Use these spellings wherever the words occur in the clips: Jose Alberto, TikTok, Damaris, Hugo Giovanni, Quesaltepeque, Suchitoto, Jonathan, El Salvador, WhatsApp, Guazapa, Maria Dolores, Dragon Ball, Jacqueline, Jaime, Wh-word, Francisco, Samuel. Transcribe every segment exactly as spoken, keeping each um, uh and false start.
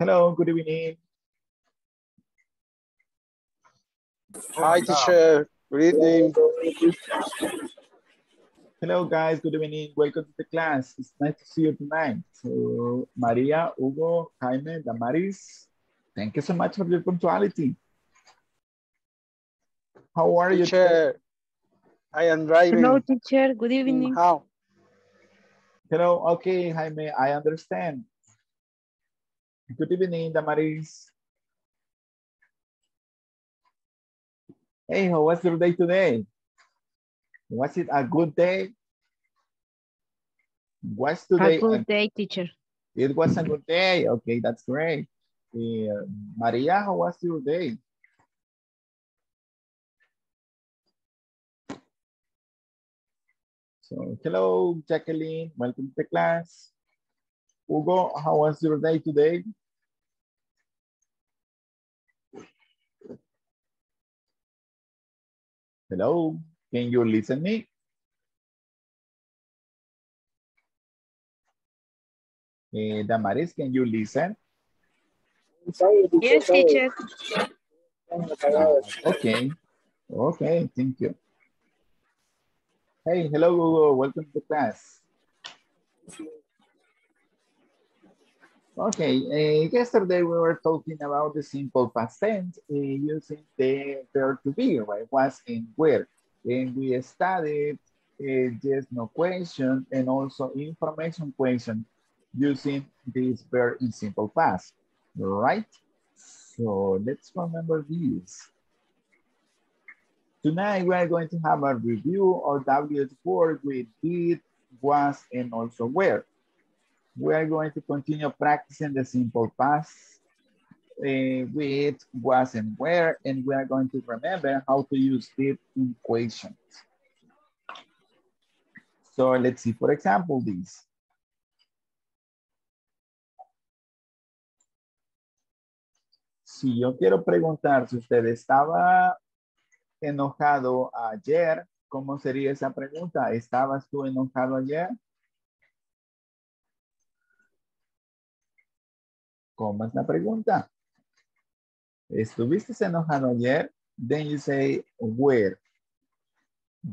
Hello, good evening. Hi, teacher. Good evening. Hello, guys. Good evening. Welcome to the class. It's nice to see you tonight. So, Maria, Hugo, Jaime, Damaris, thank you so much for your punctuality. How are you, teacher? I am driving. Hello, teacher. Good evening. How? Hello. Okay, Jaime. I understand. Good evening, Damaris. Hey, how was your day today? Was it a good day? Was today a good day, teacher? It was a good day. Okay, that's great. Uh, Maria, how was your day? So, hello, Jacqueline. Welcome to the class. Hugo, how was your day today? Hello, can you listen me? Uh, Damaris, can you listen? Yes, teacher. Okay, okay, thank you. Hey, hello, Hugo. Welcome to the class. Okay, uh, yesterday we were talking about the simple past tense uh, using the verb to be, right? Was and where. And we studied uh, yes, no question and also information question using this verb in simple past, right? So let's remember these. Tonight we are going to have a review of W H word with did, was, and also where. We are going to continue practicing the simple past uh, with was and where, and we are going to remember how to use it in questions. So let's see, for example, this. Si yo quiero preguntar si usted estaba enojado ayer, ¿cómo sería esa pregunta? ¿Estabas tú enojado ayer? ¿Cómo es la pregunta? ¿Estuviste enojado ayer? Then you say, where?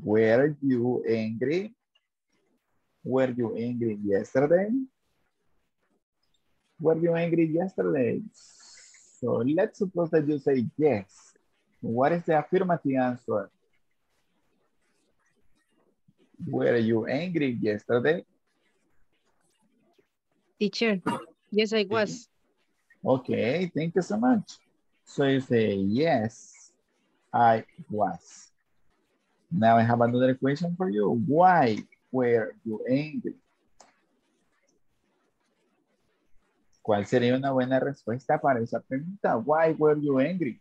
Were you angry? Were you angry yesterday? Were you angry yesterday? So let's suppose that you say yes. What is the affirmative answer? Were you angry yesterday? Teacher, yes I was. Okay, thank you so much. So you say, yes, I was. Now I have another question for you. Why were you angry? ¿Cuál sería una buena respuesta para esa pregunta? Why were you angry?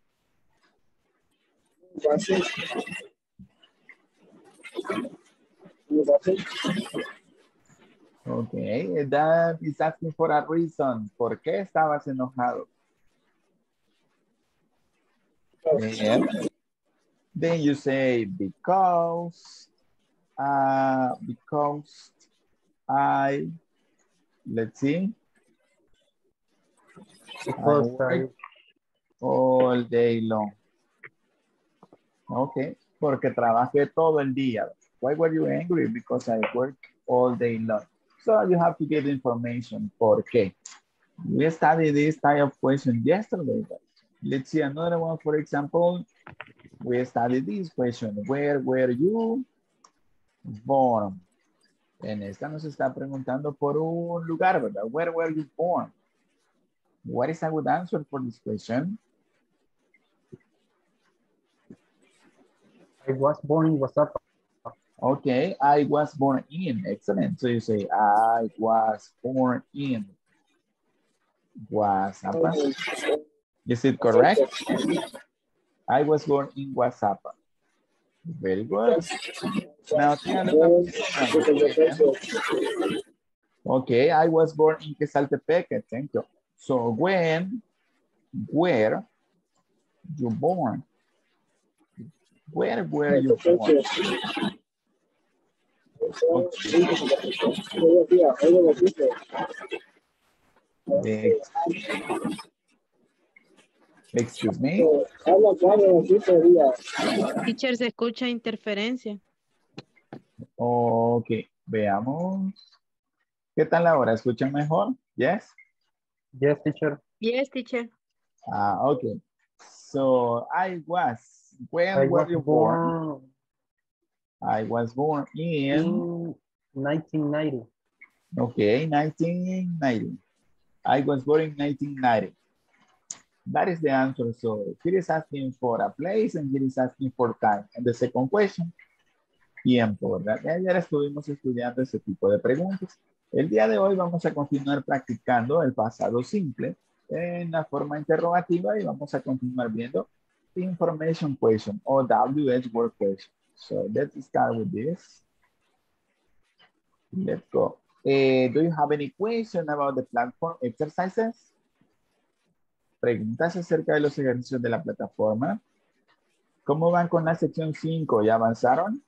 Okay, that is asking for a reason. ¿Por qué estabas enojado? And then you say, because, uh, because I, let's see, I work all day long. Okay, porque trabajé todo el día. Why were you angry? Because I work all day long. So you have to give information. ¿Por qué? We studied this type of question yesterday. But let's see another one. For example, we studied this question. Where were you born? En esta nos está preguntando por un lugar, ¿verdad? Where were you born? What is a good answer for this question? I was born in Guazapa. Okay, I was born in. Excellent. So you say, I was born in Guazapa. Is it correct? I was born in Guazapa. Very good. Now, okay, I was born in Quesaltepeque. Thank you. So when, where you born? Where were you born? Okay. Next. Excuse me. Teacher, se escucha interferencia. Ok, veamos. ¿Qué tal ahora? ¿Escuchan mejor? Yes. Yes, teacher. Yes, teacher. Ah, uh, okay. So I was. When I were was you born? born? I was born in, in nineteen ninety. Okay, nineteen ninety. I was born in nineteen ninety. That is the answer. So here is asking for a place and here is asking for time. And the second question, tiempo, ¿verdad? Ayer estuvimos estudiando ese tipo de preguntas. El día de hoy vamos a continuar practicando el pasado simple en la forma interrogativa y vamos a continuar viendo information question o W H word question. So let's start with this. Let's go. Uh, do you have any question about the platform exercises? Preguntas acerca de los ejercicios de la plataforma. ¿Cómo van con la sección cinco? ¿Ya avanzaron?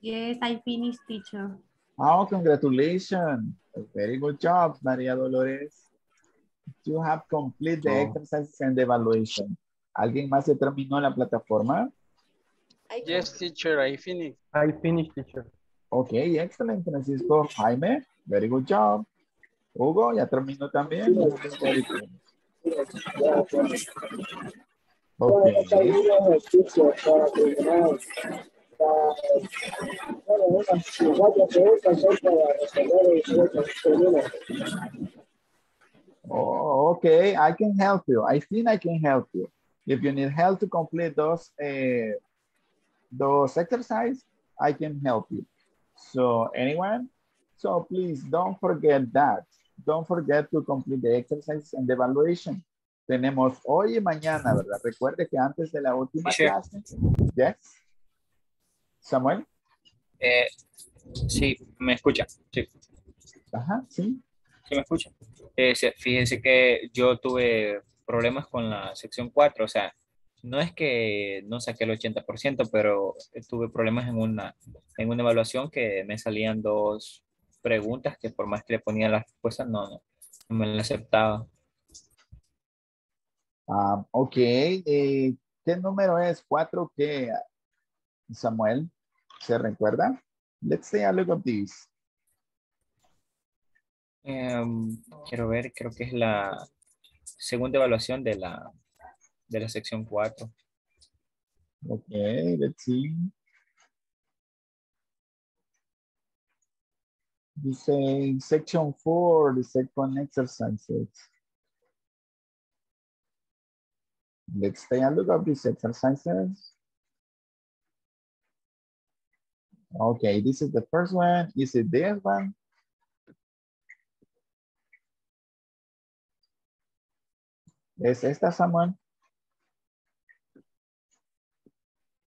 Yes, I finished, teacher. Oh, congratulations. A very good job, Maria Dolores. You have completed the oh. exercises and the evaluation. ¿Alguien más se terminó la plataforma? Yes, teacher, I finished. I finished, teacher. Okay, excellent, Francisco. Jaime, very good job. Hugo, ya terminó también. Okay. Oh, okay, I can help you. I think I can help you. If you need help to complete those uh, those exercises, I can help you. So anyone? So please don't forget that. Don't forget to complete the exercises and the evaluation. Tenemos hoy y mañana, ¿verdad? Recuerde que antes de la última clase. Yes. Samuel. Eh, sí, me escucha. Sí. Ajá, sí. Sí, me escucha. Eh, fíjense que yo tuve problemas con la sección cuatro, o sea, no es que no saqué el ochenta por ciento, pero tuve problemas en una, en una evaluación que me salían dos preguntas que por más que le ponía las respuestas, no, no, no me las aceptaba. Um, ok, eh, ¿qué número es? ¿Cuatro qué? Samuel. ¿Se recuerda? Let's take a look at this. Um, quiero ver, creo que es la segunda evaluación de la, de la sección cuatro. Ok, let's see. Dice section four, the second exercises. Let's take a look at these exercises. Okay, this is the first one. Is it this one? ¿Es esta, Samuel?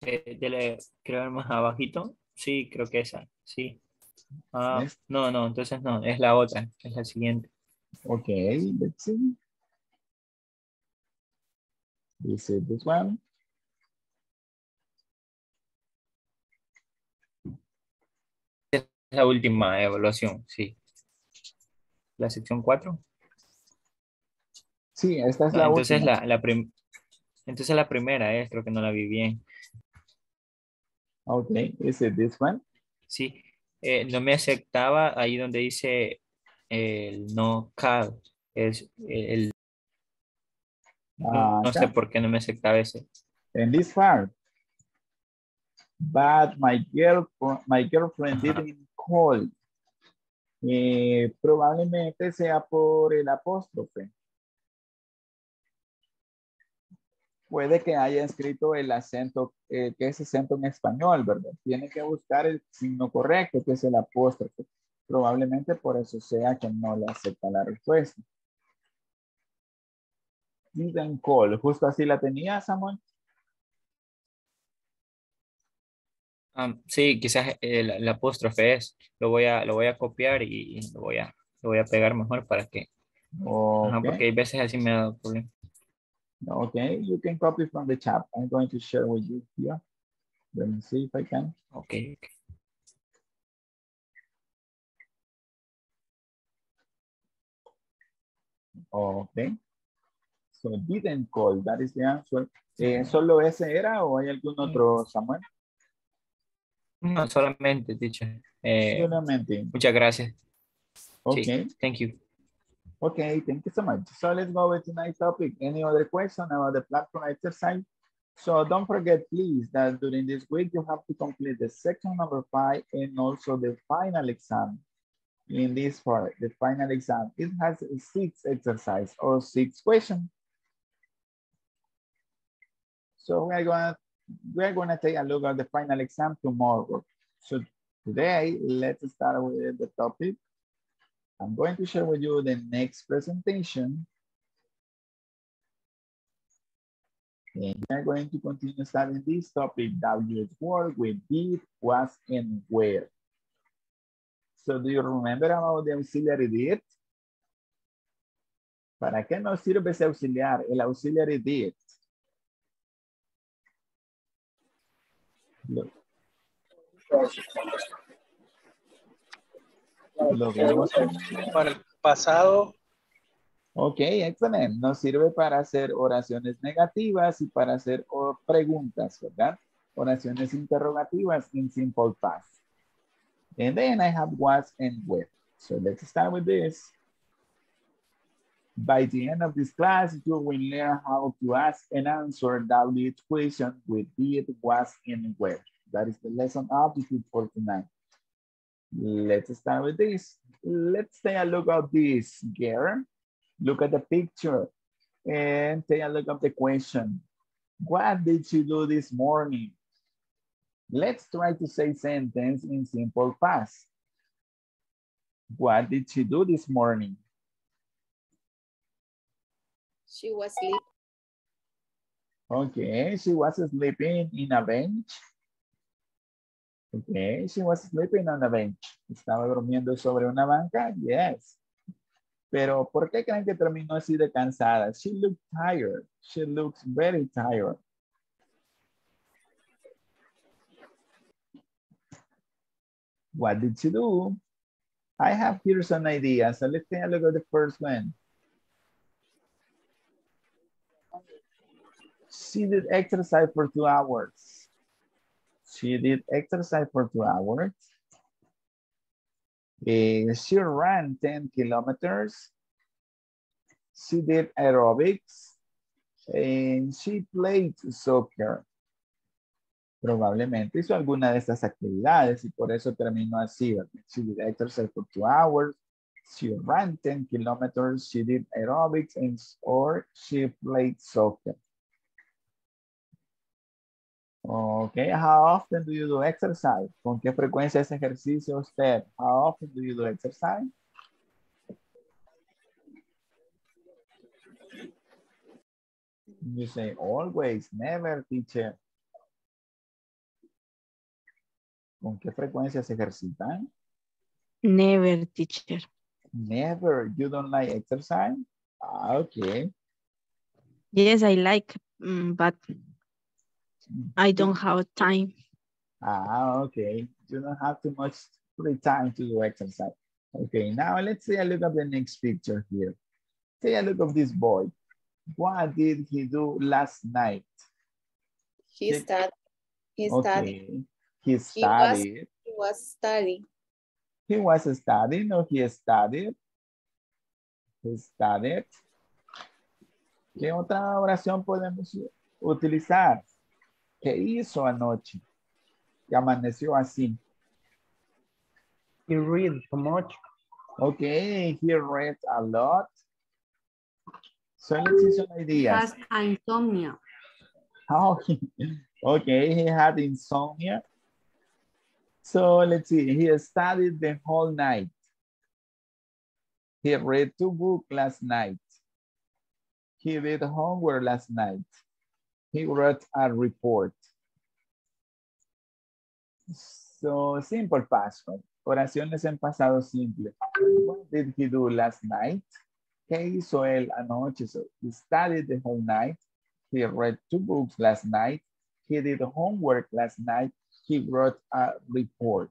Eh, dele, creo ver más abajito. Sí, creo que esa, sí. Ah, ¿Es? No, no, entonces no, es la otra, es la siguiente. Okay, let's see. Is it this one? La última evaluación, sí. La sección cuatro. Sí, esta es no, la entonces última. La, la prim entonces la primera es, creo que no la vi bien. Ok, ¿es this one? Sí, eh, no me aceptaba ahí donde dice el no cal. Es el... Ah, no sé por qué no me aceptaba ese. En this part. But my, girl, my girlfriend didn't call. Eh, probablemente sea por el apóstrofe. Puede que haya escrito el acento, eh, que es acento en español, ¿verdad? Tiene que buscar el signo correcto, que es el apóstrofe. Probablemente por eso sea que no le acepta la respuesta. Didn't call. Justo así la tenía, Samuel. Um, sí, quizás el, el apóstrofe es, lo voy a, lo voy a copiar y, y lo, voy a, lo voy a pegar mejor para que, okay. Ajá, porque hay veces así me ha dado problema. Ok, you can copy from the chat. I'm going to share with you here. Let me see if I can. Ok. Ok. So didn't call, that is the answer. Eh, ¿Solo ese era o hay algún otro, Samuel? No, solamente, teacher. Eh, solamente. Muchas gracias. Ok. Sí, thank you. Okay, thank you so much. So let's go with tonight's topic. Any other question about the platform exercise? So don't forget, please, that during this week, you have to complete the section number five and also the final exam. In this part, the final exam, it has six exercises or six questions. So we're gonna, we're gonna take a look at the final exam tomorrow. So today, let's start with the topic. I'm going to share with you the next presentation. And we're going to continue studying this topic, Wh-word, with did, was, and where. So do you remember about the auxiliary did? ¿Para qué nos sirve ese auxiliar? El auxiliary did. Look. Lo vemos para el pasado. Ok, excelente. Nos sirve para hacer oraciones negativas y para hacer preguntas, ¿verdad? Oraciones interrogativas in simple past. And then I have was and where. So let's start with this. By the end of this class, you will learn how to ask and answer W H question with did, was, and where. That is the lesson aptitude for tonight. Let's start with this. Let's take a look at this, girl. Look at the picture and take a look at the question. What did you do this morning? Let's try to say sentence in simple past. What did she do this morning? She was sleeping. Okay, she was sleeping in a bench. Okay, she was sleeping on a bench. Estaba durmiendo sobre una banca, yes. Pero, ¿por qué creen que terminó así de cansada? She looked tired. She looks very tired. What did she do? I have here some ideas. So let's take a look at the first one. She did exercise for two hours. She did exercise for two hours. Uh, she ran ten kilometers. She did aerobics. And she played soccer. Probablemente hizo alguna de estas actividades y por eso terminó así. She did exercise for two hours. She ran ten kilometers. She did aerobics and or she played soccer. Okay, how often do you do exercise? ¿Con qué frecuencia hace ejercicio usted? How often do you do exercise? You say always, never, teacher. ¿Con qué frecuencia se ejercitan? Never, teacher. Never. You don't like exercise? Ah, okay. Yes, I like, but... I don't have time. Ah, okay. You don't have too much free time to do exercise. Okay, now let's take a look at the next picture here. Take a look at this boy. What did he do last night? He studied. He studied. Okay. He studied. He was studying. He was studying or he studied? He studied. ¿Qué otra oración podemos utilizar? ¿Qué hizo anoche? Que amaneció así. He read so much. Okay, he read a lot. So let's see some ideas. He has insomnia. Oh, okay, he had insomnia. So let's see, he studied the whole night. He read two books last night. He did homework last night. He wrote a report. So simple past. Oraciones en pasado simple. What did he do last night? ¿Qué hizo él anoche? So he studied the whole night. He read two books last night. He did homework last night. He wrote a report.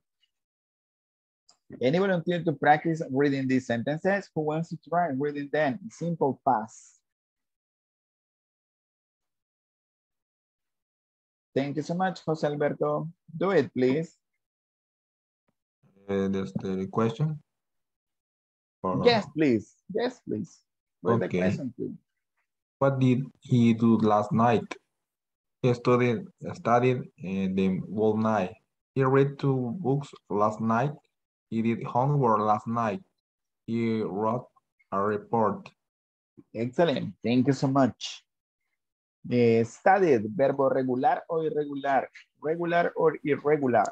Any volunteer to practice reading these sentences? Who wants to try reading them? Simple past. Thank you so much, Jose Alberto. Do it, please. Uh, that's the question? Or... Yes, please. Yes, please. With okay. The question, please. What did he do last night? He studied, studied uh, the whole night. He read two books last night. He did homework last night. He wrote a report. Excellent. Thank you so much. Uh, studied, verbo regular or irregular? Regular or irregular?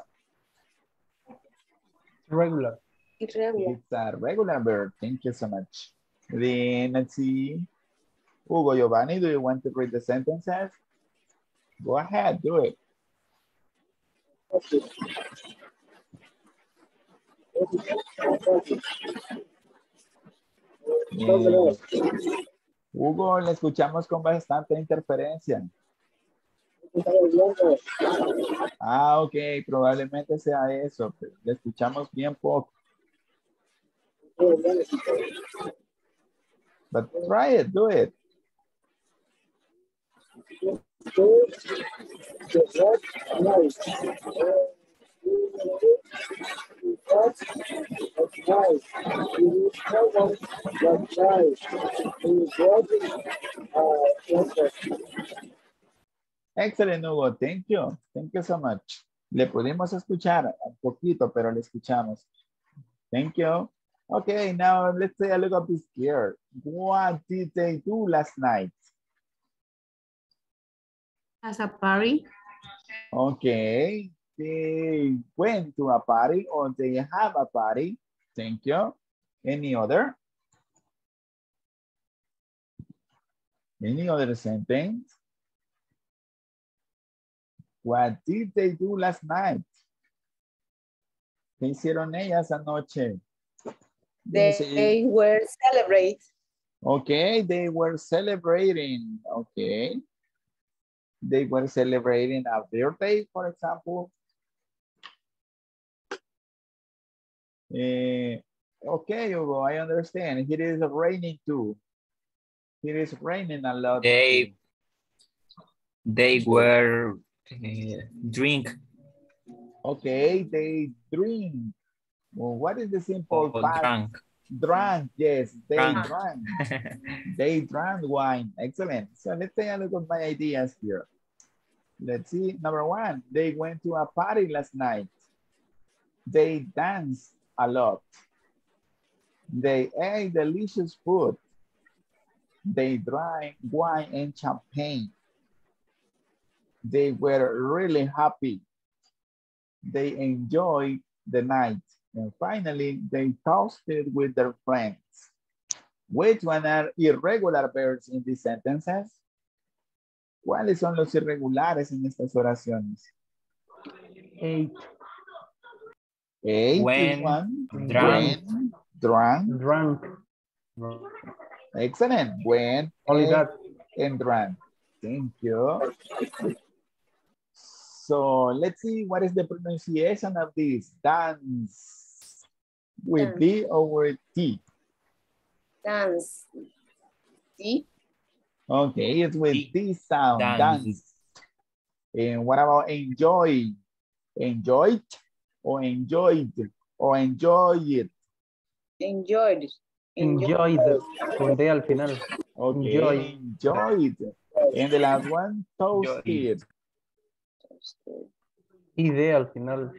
Regular. Irregular. It's a regular verb. Thank you so much. Then let's see. Hugo Giovanni, do you want to read the sentences? Go ahead, do it. Okay. Eh, Hugo, le escuchamos con bastante interferencia. Ah, ok, probablemente sea eso, pero le escuchamos bien poco. But try it, do it. Excelente, Hugo. Thank you. Thank you so much. Le pudimos escuchar un poquito, pero le escuchamos. Thank you. Okay, now let's say a look up this here. What did they do last night? As a party. Okay. They went to a party or they have a party. Thank you. Any other? Any other sentence? What did they do last night? ¿Qué hicieron ellas anoche? They, they were celebrating. Okay, they were celebrating. Okay. They were celebrating a birthday, for example. Uh, okay, Hugo, I understand. It is raining too. It is raining a lot. They, they were uh, drink. Okay, they drink. Well, what is the simple oh, past? Drunk. Drunk, yes, they drunk. drank. They drank wine. Excellent. So let's take a look at my ideas here. Let's see. Number one, they went to a party last night. They danced a lot. They ate delicious food. They drank wine and champagne. They were really happy. They enjoyed the night. And finally, they toasted with their friends. Which one are irregular verbs in these sentences? ¿Cuáles son los irregulares en estas oraciones? Eight. Eight when, is one. Drunk. When, drunk. Drunk. Drunk. Excellent. When, only that, and drunk. Thank you. So let's see what is the pronunciation of this. Dance. With D or with T? Dance. T? Okay, it's with D, D sound. Dance. Dance. And what about enjoy? Enjoy it or enjoyed or enjoy it? Enjoyed. Enjoyed. Con D al final. Okay, enjoyed. Enjoyed. And the last one, toasted. Y de al final.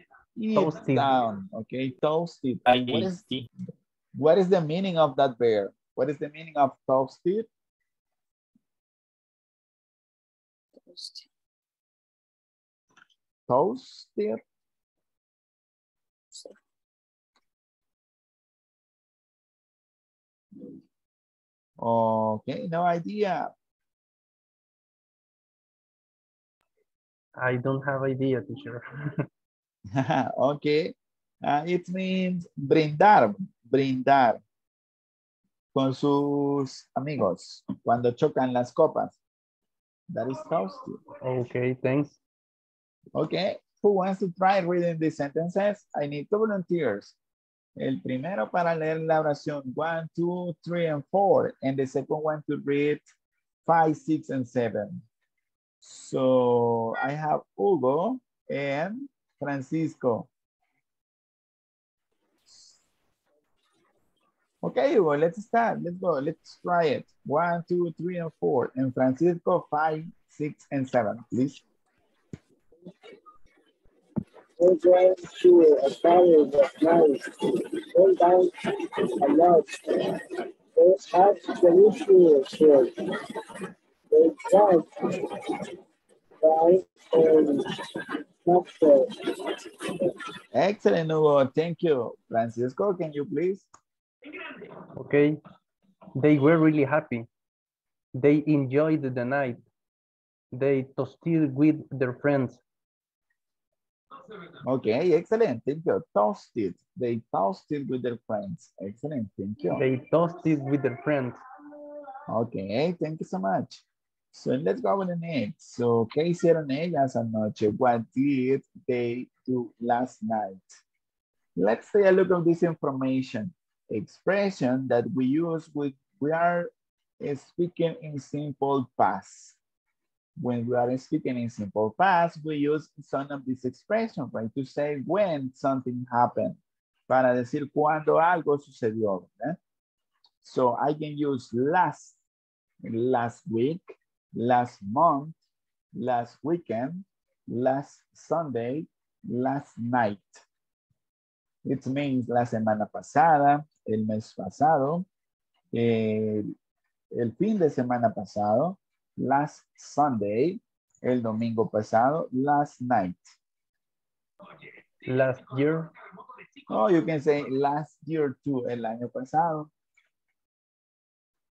Toasted. Down. Okay, toasted. What is, what is the meaning of that verb? What is the meaning of toasted? Toasted. Toasted. Okay, no idea. I don't have idea, teacher. Okay. Uh, it means brindar, brindar con sus amigos cuando chocan las copas. That is toasted. Okay, thanks. Okay. Who wants to try reading these sentences? I need two volunteers. El primero para leer la oración one, two, three, and four. And the second one to read five, six, and seven. So I have Hugo and Francisco. Okay, well, let's start. Let's go. Let's try it. One, two, three, and four. And Francisco, five, six, and seven, please. Go down to a valley of night. Go down a lot. They have delicious food. They drive by and doctor. Excellent, Hugo. Thank you. Francisco, can you please? Okay, they were really happy. They enjoyed the night. They toasted with their friends. Okay, excellent. Thank you. Toasted. They toasted with their friends. Excellent. Thank you. They toasted with their friends. Okay, thank you so much. So let's go with the next. So, ¿qué hicieron ellas anoche? What did they do last night? Let's take a look at this information. Expression that we use with we are speaking in simple past. When we are speaking in simple past, we use some of this expression, right? To say when something happened. Para decir cuando algo sucedió, ¿verdad? So I can use last, last week, last month, last weekend, last Sunday, last night. It means la semana pasada, el mes pasado, el, el fin de semana pasado, last Sunday, el domingo pasado, last night. Last year. Oh, you can say last year too, el año pasado.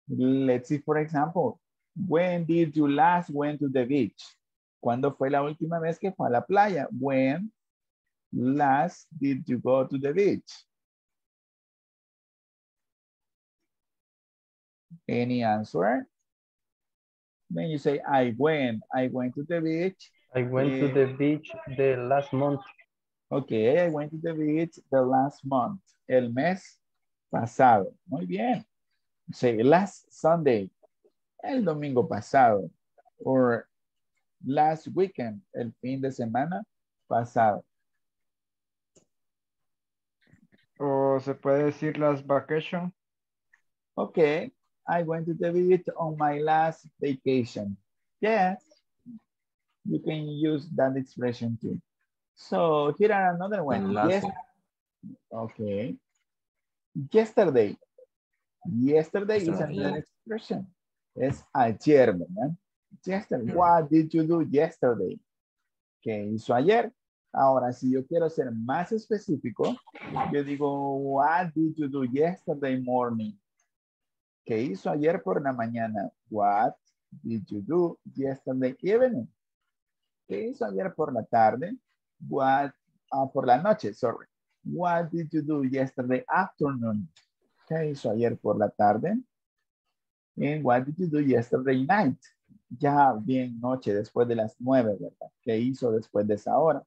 Let's see, for example, when did you last went to the beach? ¿Cuándo fue la última vez que fue a la playa? When last did you go to the beach? Any answer? When you say, I went, I went to the beach. I went uh, to the beach the last month. Okay, I went to the beach the last month. El mes pasado. Muy bien. Say last Sunday. El domingo pasado. Or last weekend. El fin de semana pasado. O se puede decir last vacation. Okay. I went to the beach on my last vacation. Yes, you can use that expression too. So here are another one. Yes. Okay. Yesterday. Yesterday is another expression. Es ayer, ¿verdad? Yesterday. What did you do yesterday? ¿Qué hizo ayer? Ahora, si yo quiero ser más específico, yo digo, what did you do yesterday morning? ¿Qué hizo ayer por la mañana? What did you do yesterday evening? ¿Qué hizo ayer por la tarde? What, uh, por la noche, sorry. What did you do yesterday afternoon? ¿Qué hizo ayer por la tarde? And what did you do yesterday night? Ya bien noche, después de las nueve, ¿verdad? ¿Qué hizo después de esa hora?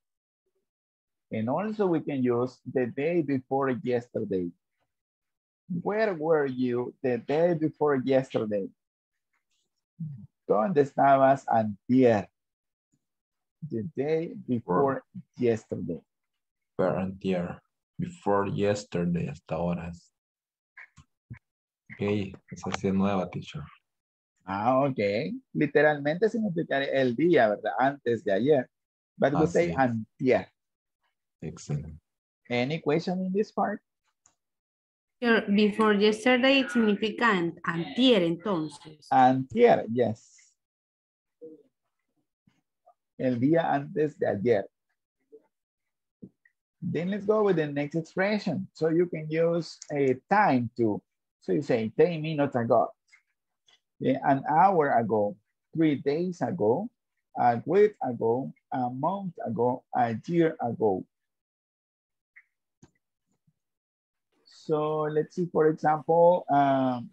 And also we can use the day before yesterday. Where were you the day before yesterday? ¿Dónde estabas antier? The day before For, yesterday. Where antier? Before yesterday, hasta ahora. Ok, esa es nueva, teacher. Ah, ok. Literalmente significa el día, ¿verdad? Antes de ayer. But we ah, say sí. Antier. Excellent. Any question in this part? Before yesterday, it significa antier, entonces. Antier, yes. El día antes de ayer. Then let's go with the next expression. So you can use a time too. So you say ten minutes ago, an hour ago, three days ago, a week ago, a month ago, a year ago. So let's see, for example, um,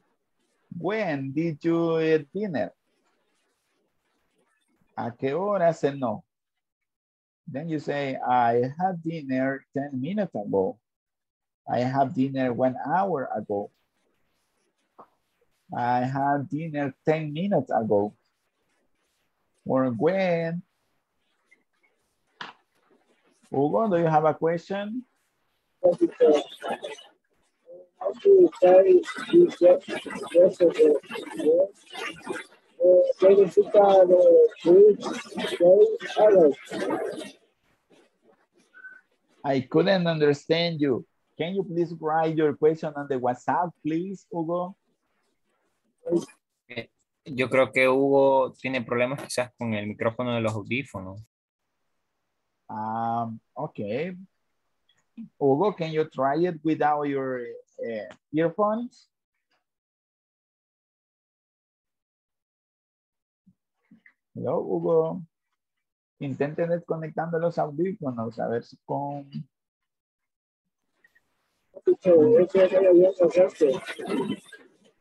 when did you eat dinner? ¿A qué hora cenó? Then you say, I had dinner ten minutes ago. I have dinner one hour ago. I had dinner ten minutes ago. Or when? Hugo, do you have a question? How to carry this dress of the dress? I couldn't understand you. Can you please write your question on the WhatsApp, please, Hugo? Yo creo que Hugo tiene problemas quizás con el micrófono de los audífonos. Um, okay. Hugo, can you try it without your uh, earphones? Hello, Hugo. Intenten desconectando los audífonos, a ver si con...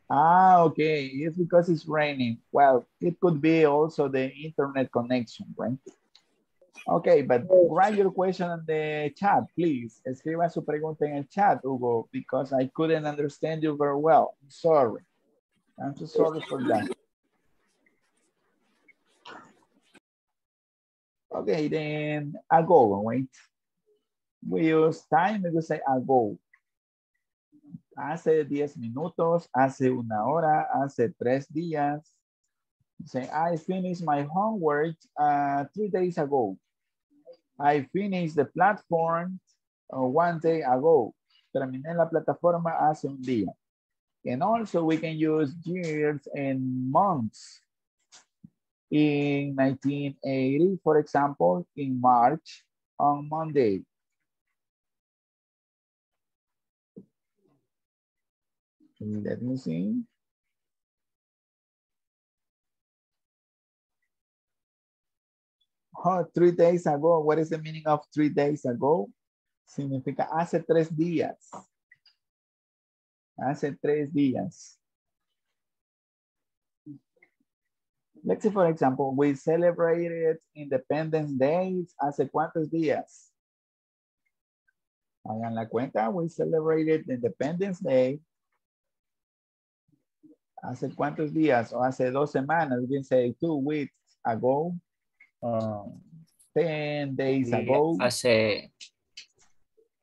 Ah, okay. It's because it's raining. Well, it could be also the internet connection, right? Okay, but write your question in the chat, please. Escriba su pregunta en el chat, Hugo, because I couldn't understand you very well. I'm sorry. I'm so sorry for that. Okay, then ago, wait. We use time, we will say ago. Hace diez minutos, hace una hora, hace tres días. Say, I finished my homework uh, three days ago. I finished the platform uh, one day ago. Terminé la plataforma hace un día. And also we can use years and months. In nineteen eighty, for example, in March, on Monday. Let me see. Oh, three days ago. What is the meaning of three days ago? Significa hace tres días. Hace tres días. Let's say, for example, we celebrated Independence Day hace cuántos días? Hagan la cuenta. We celebrated Independence Day hace cuántos días o hace dos semanas. We can say two weeks ago. Um, ten days yeah, ago. Hace,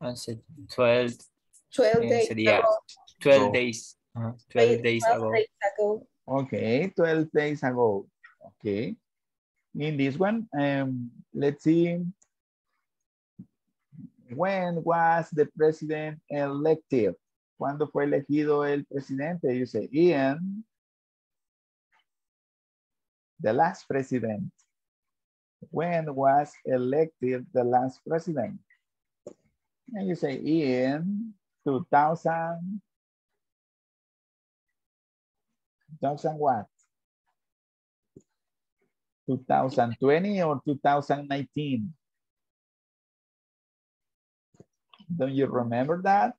hace twelve, twelve days sería, ago. twelve, oh. days, uh, twelve, twelve days, ago. days ago. Okay, twelve days ago. Okay. In this one, um, let's see. When was the president elected? ¿Cuándo fue elegido el presidente? You say, Ian, the last president. When was elected the last president? And you say in two thousand. two thousand what? two thousand twenty or two thousand nineteen? Don't you remember that?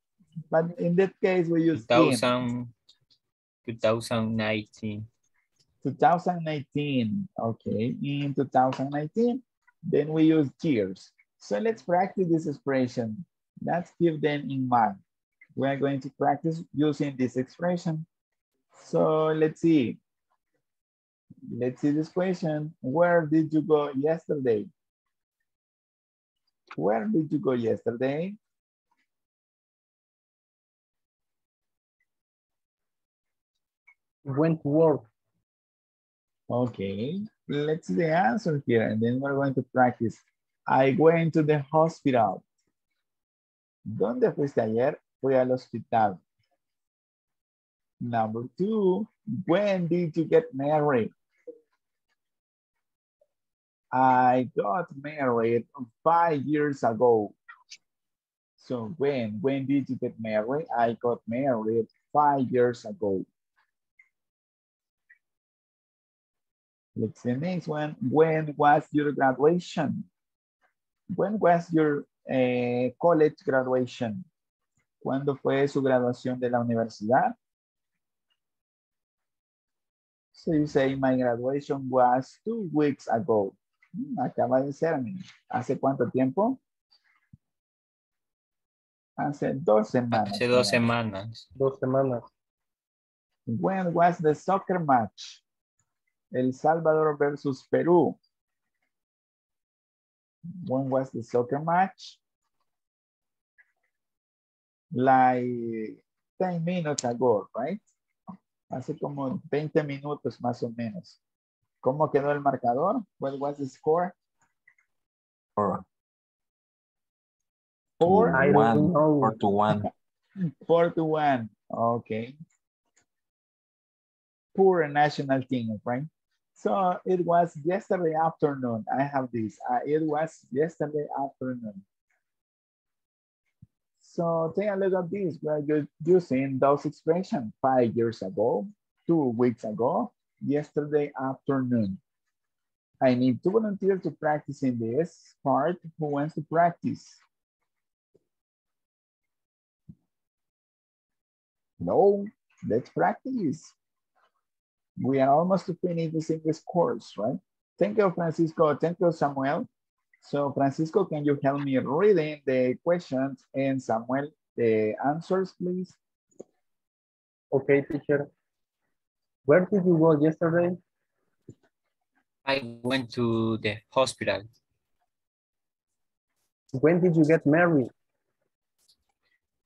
But in that case, we use two thousand, twenty nineteen. two thousand nineteen, okay, in two thousand nineteen, then we use years. So let's practice this expression. Let's keep them in mind. We are going to practice using this expression. So let's see. Let's see this question. Where did you go yesterday? Where did you go yesterday? Went to work. Okay, let's see the answer here, and then we're going to practice. I went to the hospital. ¿Dónde fuiste ayer? Fui al hospital. Number two, when did you get married? I got married five years ago. So when, when did you get married? I got married five years ago. Let's see the next one. When was your graduation? When was your uh, college graduation? ¿Cuándo fue su graduación de la universidad? So you say, my graduation was two weeks ago. Acaba de ser. ¿Hace cuánto tiempo? Hace dos semanas. Hace dos semanas. Dos semanas. When was the soccer match? El Salvador versus Peru. When was the soccer match? Like ten minutes ago, right? Hace como veinte minutos más o menos. ¿Cómo quedó el marcador? What was the score? Four. Four? I don't know. Four to one. Four to one. Okay. Poor national team, right? So it was yesterday afternoon. I have this. Uh, it was yesterday afternoon. So take a look at this. We are using those expressions five years ago, two weeks ago, yesterday afternoon. I need two volunteers to practice in this part. Who wants to practice? No, let's practice. We are almost finished this English course, right? Thank you, Francisco. Thank you, Samuel. So, Francisco, can you help me reading the questions and Samuel the answers, please? Okay, teacher. Where did you go yesterday? I went to the hospital. When did you get married?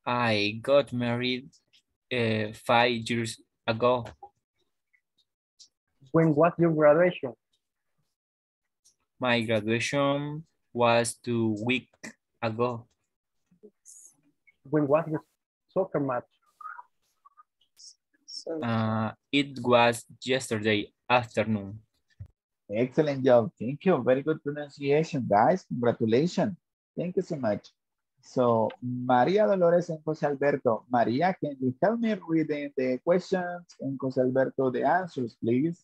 I got married uh, five years ago. When was your graduation? My graduation was two weeks ago. When was your soccer match? Uh, it was yesterday afternoon. Excellent job. Thank you. Very good pronunciation, guys. Congratulations. Thank you so much. So, Maria Dolores and Jose Alberto. Maria, can you help me reading the questions and Jose Alberto the answers, please?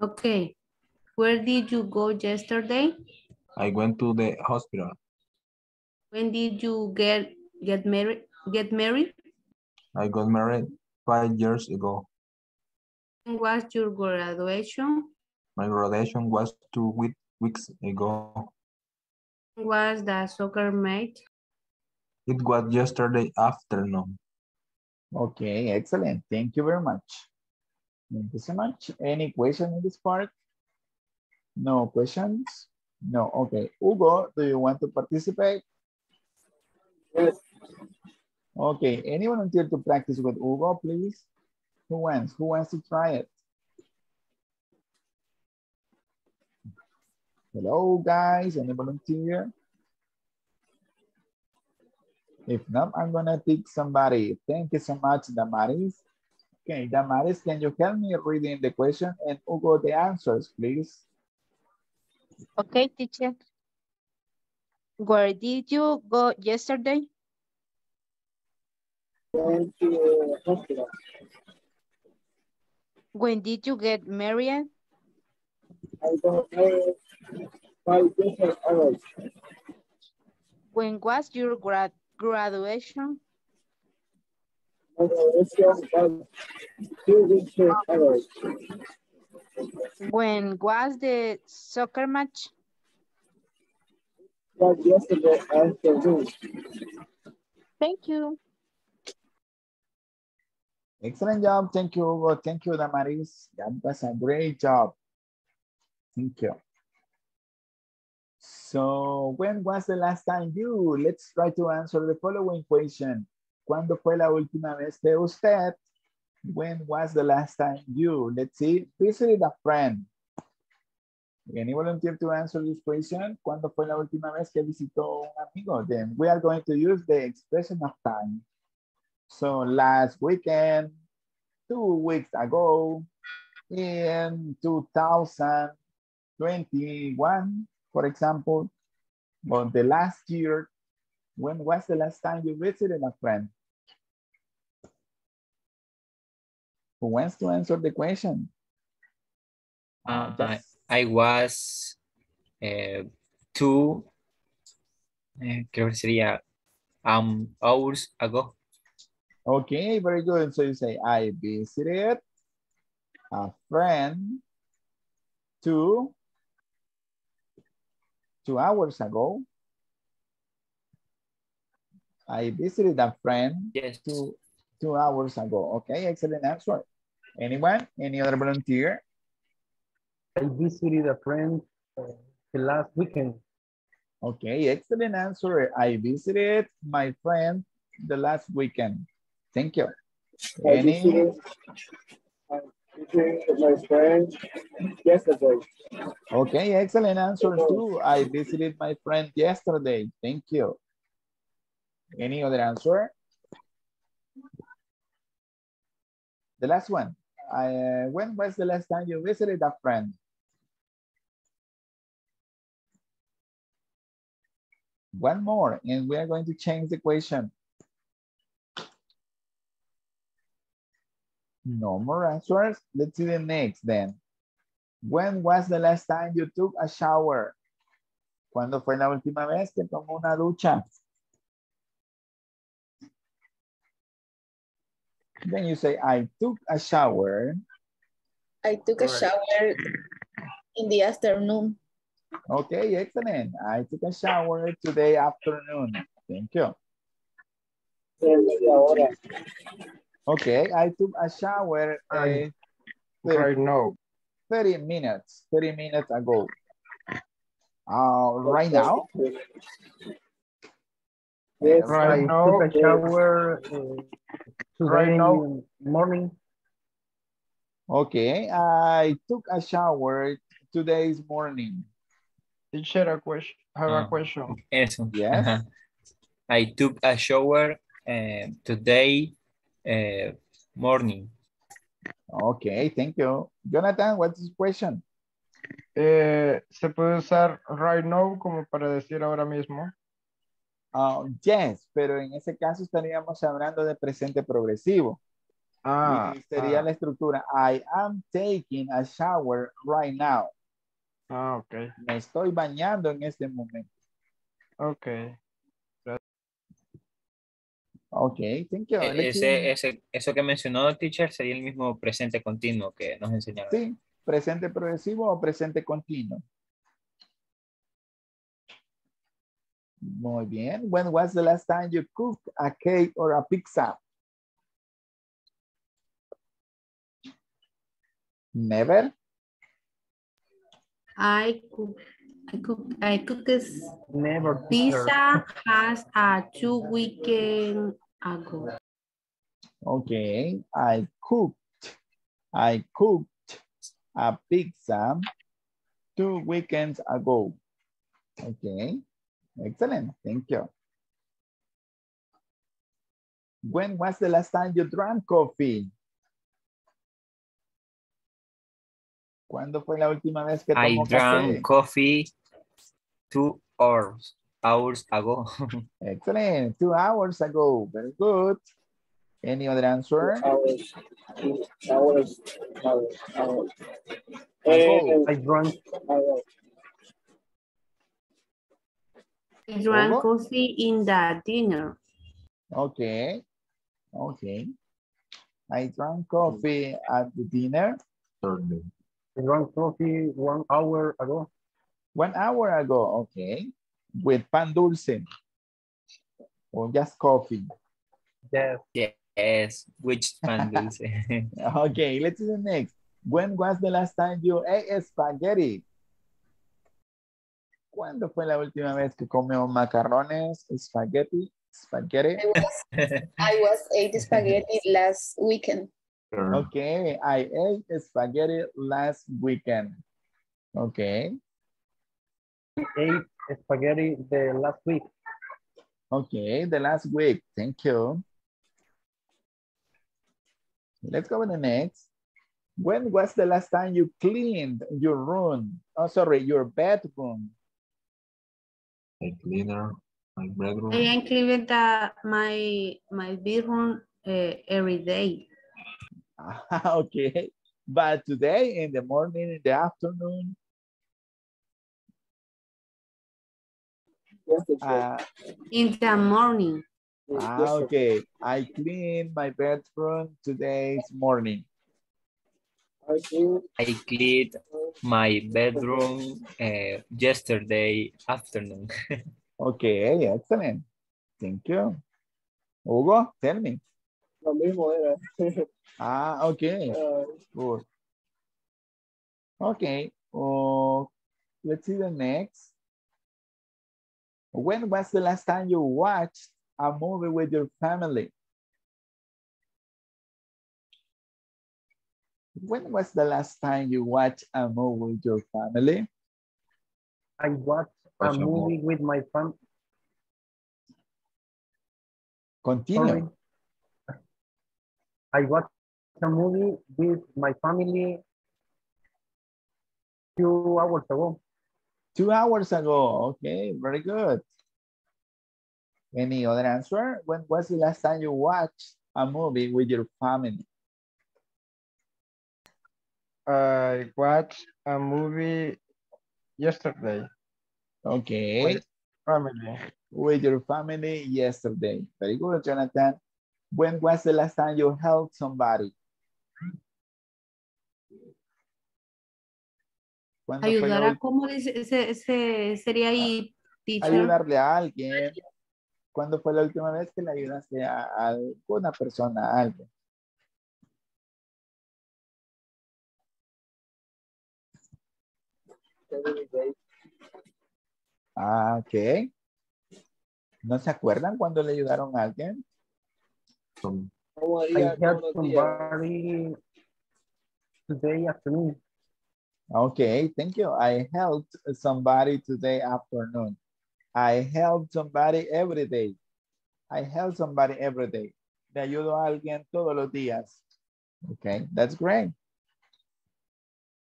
Okay. Where did you go yesterday? I went to the hospital. When did you get get married? Get married? I got married five years ago. When was your graduation? My graduation was two weeks ago. When was the soccer match? It was yesterday afternoon. Okay, excellent. Thank you very much. Thank you so much. Any question in this part? No questions? No, okay. Hugo, do you want to participate? Yes. Okay, anyone volunteer to practice with Hugo, please? Who wants? Who wants to try it? Hello, guys, any volunteer? If not, I'm gonna pick somebody. Thank you so much, Damaris. Okay, Damaris, can you help me reading the question and Hugo the answers, please? Okay, teacher. Where did you go yesterday? Went to the hospital. When did you get married? I got married five years ago. When was your grad graduation? My graduation was two weeks ago. When was the soccer match? It was yesterday afternoon. Thank you. Excellent job. Thank you, Hugo. Thank you, Damaris. That was a great job. Thank you. So, when was the last time you? Let's try to answer the following question. ¿Cuándo fue la última vez de usted? When was the last time you? Let's see. Visited a friend. Any volunteer to answer this question? ¿Cuándo fue la última vez que visitó un amigo? Then we are going to use the expression of time. So last weekend, two weeks ago, in two thousand twenty-one, for example, or the last year, when was the last time you visited a friend? Who wants to answer the question? Uh, I, I was uh, two uh, um, hours ago. Okay, very good. So you say, I visited a friend two, two hours ago. I visited a friend yes. two, two hours ago. Okay, excellent answer. Anyone? Any other volunteer? I visited a friend uh, the last weekend. Okay, excellent answer. I visited my friend the last weekend. Thank you. I Any? Visited, I visited my friend yesterday. Okay, excellent answer too. I visited my friend yesterday. Thank you. Any other answer? The last one. I, uh, when was the last time you visited a friend? One more, and we are going to change the question. No more answers. Let's see the next then. When was the last time you took a shower? ¿Cuándo fue la última vez que tomó una ducha? Then you say, I took a shower. I took a shower in the afternoon. Okay, excellent. I took a shower today afternoon. Thank you. Okay, I took a shower right now. thirty minutes ago. Uh, right now? Yes, right I now. Took a shower uh, right now morning. Okay, I took a shower today's morning. Teacher, a question. Have oh. a question. Yes. Yes. I took a shower uh, today uh, morning. Okay, thank you. Jonathan, what's the question? Eh, ¿Se puede usar right now como para decir ahora mismo? Uh, yes, pero en ese caso estaríamos hablando de presente progresivo. Ah, y sería ah. la estructura. I am taking a shower right now. Ah, ok. Me estoy bañando en este momento. Ok. Ok, thank you. E ese, ese, eso que mencionó, teacher, sería el mismo presente continuo que nos enseñaron. Sí, presente progresivo o presente continuo. Muy bien. When was the last time you cooked a cake or a pizza? Never? I cook, I cook, I cook this never pizza has a two weekend ago. Okay, I cooked, I cooked a pizza two weekends ago. Okay, excellent, thank you. When was the last time you drank coffee? ¿Cuándo fue la última vez que tomó café? I drank coffee two hours, hours ago. Excellent. Two hours ago. Very good. Any other answer? Two hours. Two hours. Hours. Hours. Ago. I drank. I drank Hugo? coffee in the dinner. Okay. Okay. I drank coffee at the dinner. Certainly. I drank coffee one hour ago. One hour ago, okay. With pan dulce. Or just coffee. Yes. Yes, which pan dulce. Okay, let's do the next. When was the last time you ate spaghetti? ¿Cuándo fue la última vez que comió macarrones, spaghetti, spaghetti? I was, I was ate spaghetti last weekend. Okay, I ate spaghetti last weekend. Okay. I ate spaghetti the last week. Okay, the last week. Thank you. Let's go with the next. When was the last time you cleaned your room? Oh, sorry, your bedroom. I cleaned my bedroom. I clean the, my, my bedroom uh, every day. Okay, but today in the morning, in the afternoon, uh, in the morning. Ah, okay, I cleaned my bedroom today's morning. I cleaned my bedroom uh, yesterday afternoon. Okay, excellent. Thank you. Hugo, tell me. Lo mismo era. Ah, okay. Uh, Good. Okay. Oh, let's see the next. When was the last time you watched a movie with your family? When was the last time you watched a movie with your family? I watched a movie with my family. Continue. Sorry. I watched a movie with my family two hours ago. Two hours ago. Okay, very good. Any other answer? When was the last time you watched a movie with your family? I watched a movie yesterday. Okay. With family. With your family yesterday. Very good, Jonathan. When was the last time you helped somebody? Ayudar a, ¿cómo dice? Ese, ese sería ahí, teacher. Ayudarle a alguien. ¿Cuándo fue la última vez que le ayudaste a, a alguna persona, a alguien? Ah, ok. ¿No se acuerdan cuando le ayudaron a alguien? I helped somebody today afternoon. Okay, thank you. I helped somebody today afternoon. I helped somebody every day. I help somebody every day. Le ayudo a alguien todos los días. Okay, that's great.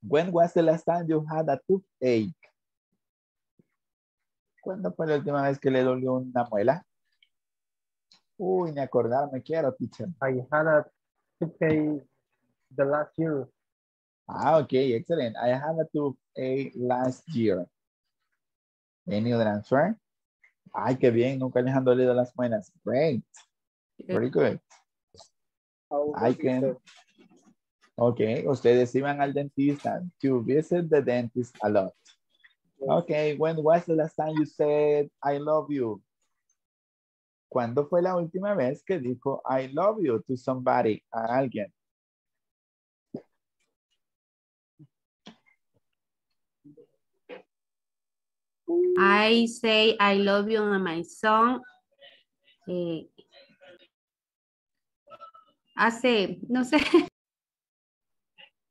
When was the last time you had a toothache? ¿Cuándo fue la última vez que le dolió una muela? Uy, ni acordarme quiero, teacher. I had a toothache the last year. Ah, okay, excellent. I had a toothache last year. Any other answer? Ay, qué bien, nunca les han dolido las muelas. Great. Very good. I can... Okay, ustedes iban al dentista. You visit the dentist a lot. Okay, when was the last time you said, I love you? ¿Cuándo fue la última vez que dijo, I love you to somebody, a alguien? I say, I love you on my song. Eh, hace, no sé.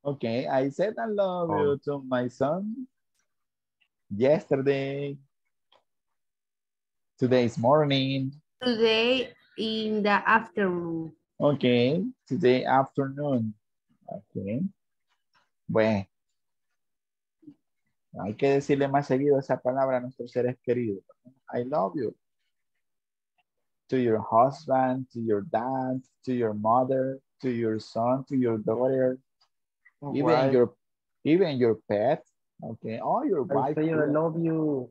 Okay, I said I love oh. you to my son yesterday, today's morning. Today in the afternoon. Okay, today afternoon. Okay. Bueno. Hay que decirle más seguido esa palabra a nuestros seres queridos. I love you. To your husband, to your dad, to your mother, to your son, to your daughter. Even wife. your even your pet, okay. All your wife. I say I love you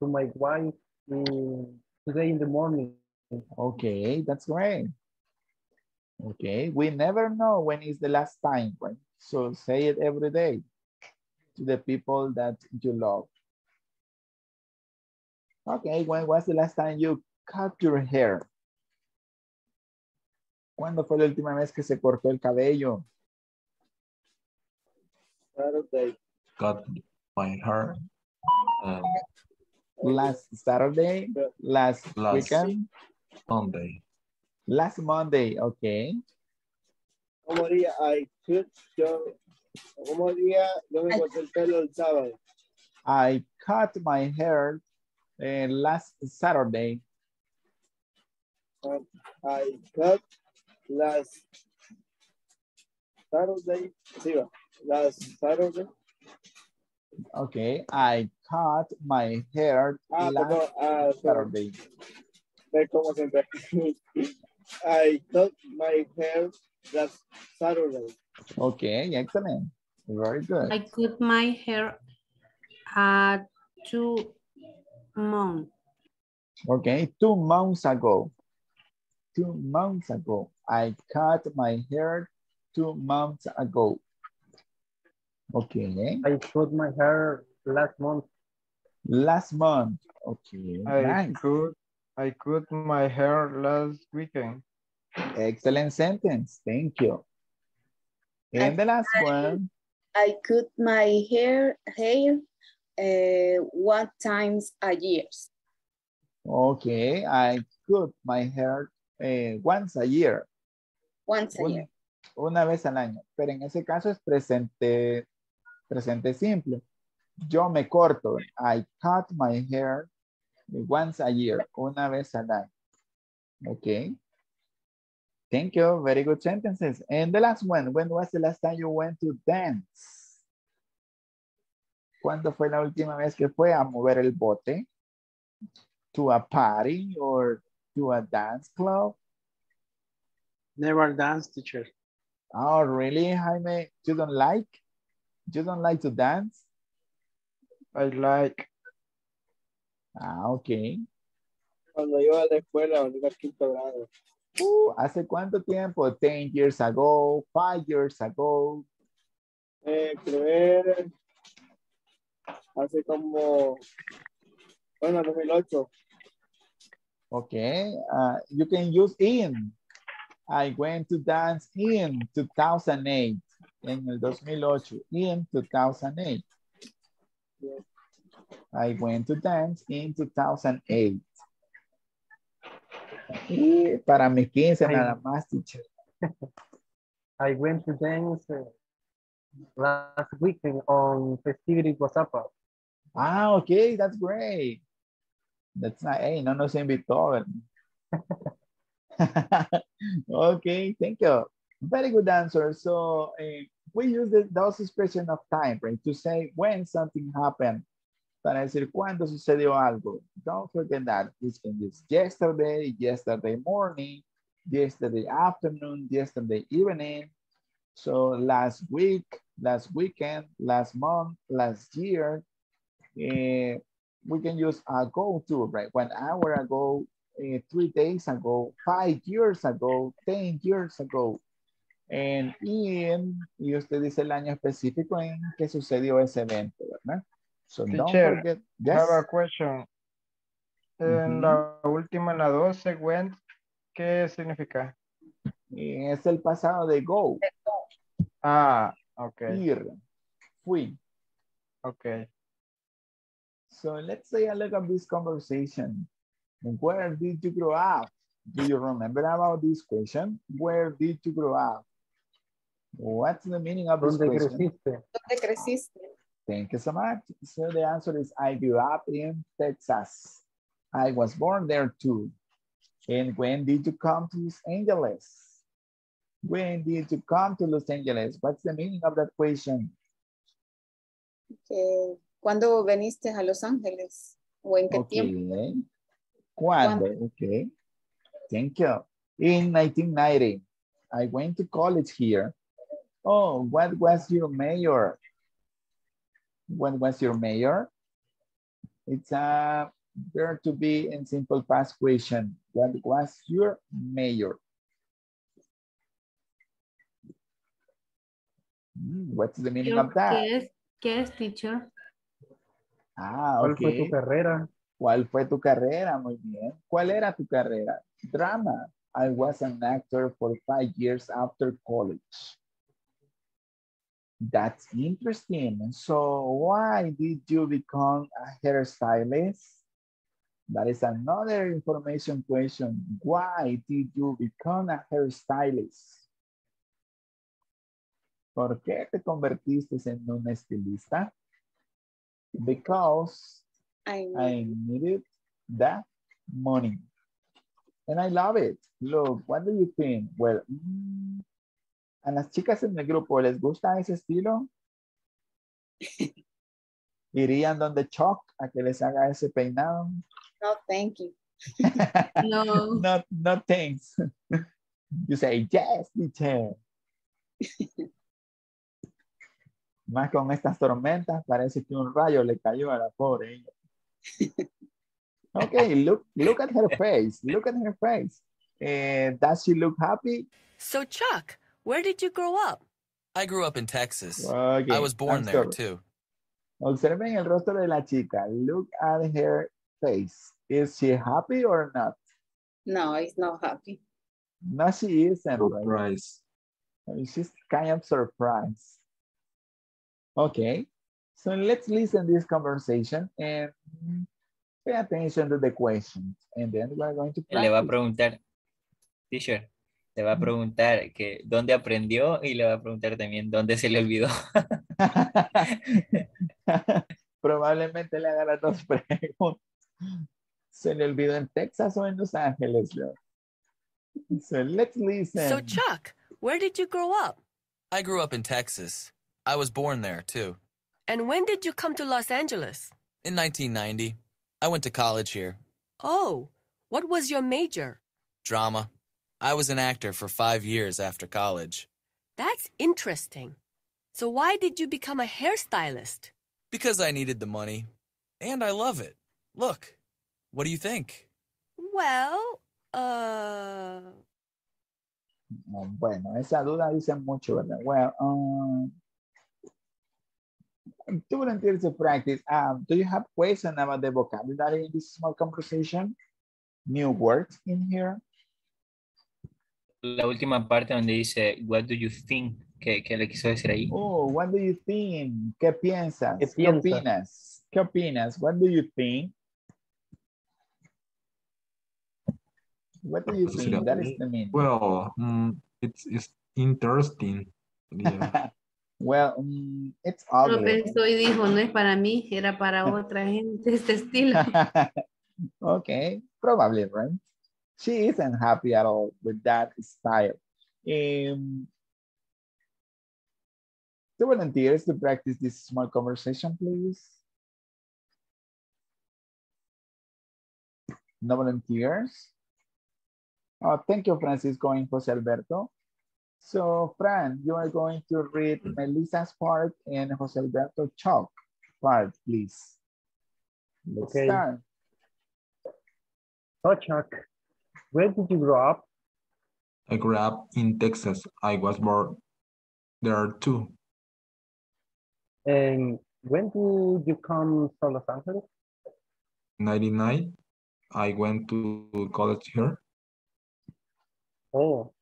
to my wife um, today in the morning. Okay, that's great. Okay, we never know when is the last time, right? So say it every day to the people that you love. Okay, when was the last time you cut your hair? ¿Cuándo fue la última vez que se cortó el cabello? Saturday. Cut my hair. Um, last Saturday, last, last weekend? Monday. Last Monday, okay. ¿Cómo día? I cut your, ¿cómo día? Yo me corté el pelo el sábado. I cut my hair uh, last Saturday. Um, I cut last Saturday. Sí, va. Last Saturday. Okay, I cut my hair ah, last no, uh, Saturday. I cut my hair last Saturday. Okay, excellent. Very good. I cut my hair uh, two months. Okay, two months ago. Two months ago. I cut my hair two months ago. Okay. I cut my hair last month. Last month. Okay. I nice. cut I cut my hair last weekend. Excellent sentence. Thank you. And I, the last I, one. I cut my hair hair uh, one times a year. Okay, I cut my hair eh, once a year. Once a year. Una, una vez al año. Pero en ese caso es presente, presente simple. Yo me corto. I cut my hair once a year. Una vez al año. Okay. Thank you. Very good sentences. And the last one. When was the last time you went to dance? ¿Cuándo fue la última vez que fue a mover el bote? To a party or to a dance club? Never dance, teacher. Oh, really, Jaime? You don't like? You don't like to dance? I like. Ah, okay. Cuando iba a la escuela, cuando iba al quinto grado. Uh, ¿Hace cuánto tiempo? Ten years ago, five years ago. Eh, creo hace como, bueno, dos mil ocho. Okay, uh, you can use in. I went to dance in two thousand eight. En el dos mil ocho, in two thousand eight. Yeah. I went to dance in two thousand eight. Y para mis quince I, nada más, teacher. I went to dance last weekend on Festivity Guazapa. Ah, okay, that's great. That's not, hey, no nos invitó. Okay, thank you. Very good answer. So uh, we use the, those expression of time, right? To say when something happened. Para decir cuando sucedió algo. Don't forget that. It's in this yesterday, yesterday morning, yesterday afternoon, yesterday evening. So last week, last weekend, last month, last year. Uh, we can use ago too, right? One hour ago, uh, three days ago, five years ago, ten years ago. And in, y usted dice el año específico en que sucedió ese evento, ¿verdad? So teacher, don't forget. Yes. I have a question. Mm-hmm. En la última, en la doce, went, ¿qué significa? Y es el pasado de go. Ah, ok. Ir, fui. Ok. So let's say I look at this conversation. Where did you grow up? Do you remember about this question? Where did you grow up? What's the meaning of this question? ¿Dónde creciste? Thank you so much. So the answer is I grew up in Texas. I was born there too. And when did you come to Los Angeles? When did you come to Los Angeles? What's the meaning of that question? Okay. ¿Cuándo veniste a Los Ángeles? ¿O en qué okay. tiempo? ¿Cuándo? ¿Cuándo? Okay. Thank you. In nineteen ninety, I went to college here. Oh, what was your mayor? What was your mayor? It's a verb to be in simple past question. What was your mayor? What's the meaning of that? Yes, yes, teacher. Ah, okay. ¿Cuál fue tu carrera? ¿Cuál fue tu carrera? Muy bien. ¿Cuál era tu carrera? Drama. I was an actor for five years after college. That's interesting. So why did you become a hairstylist? That is another information question. Why did you become a hairstylist? ¿Por qué te convertiste en un estilista? Because I, need. I needed that money. And I love it. Look, what do you think? Well, mm, ¿a las chicas en el grupo les gusta ese estilo? ¿Irían donde Chuck a que les haga ese peinado? No, thank you. No. No, no thanks. You say, yes, teacher. Más con estas tormentas, parece que un rayo le cayó a la pobre ella. Okay, look, look at her face. Look at her face. Uh, does she look happy? So, Chuck, where did you grow up? I grew up in Texas. Okay. I was born I'm there, sorry. Too. Observen el rostro de la chica. Look at her face. Is she happy or not? No, it's not happy. No, she isn't. Surprise. Right? She's kind of surprised. Okay. So let's listen to this conversation and pay attention to the questions. And then we're going to practice. Le va a preguntar, teacher, le va a preguntar que dónde aprendió y le va a preguntar también dónde se le olvidó. Probablemente le haga las dos preguntas. Se le olvidó en Texas o en Los Ángeles, Lord. So let's listen. So Chuck, where did you grow up? I grew up in Texas. I was born there too. And when did you come to Los Angeles? In nineteen ninety. I went to college here. Oh, what was your major? Drama. I was an actor for five years after college. That's interesting. So why did you become a hairstylist? Because I needed the money. And I love it. Look, what do you think? Well, uh... Bueno, esa duda dice mucho, ¿verdad? Well, um... Volunteers to practice. Um, do you have questions about the vocabulary in this small conversation? New words in here. La última parte donde dice, what do you think? ¿Qué, qué le quiso decir ahí? Oh, what do you think? ¿Qué piensas? ¿Qué, ¿Qué opinas? ¿Qué opinas? What do you think? What do you think? That is the meaning. Well, um, it's, it's interesting. Yeah. Well, um, it's obvious. Lo pensó y dijo, no es para mí, era para otra gente este estilo. Okay, probably, right? She isn't happy at all with that style. Um, the volunteers to practice this small conversation, please. No volunteers? Oh, thank you, Francisco and Jose Alberto. So, Fran, you are going to read Melissa's part and Jose Alberto Chalk part, please. Let's okay. start. So, Chuck, where did you grow up? I grew up in Texas. I was born there too. And when did you come to Los Angeles? ninety-nine. I went to college here. Oh.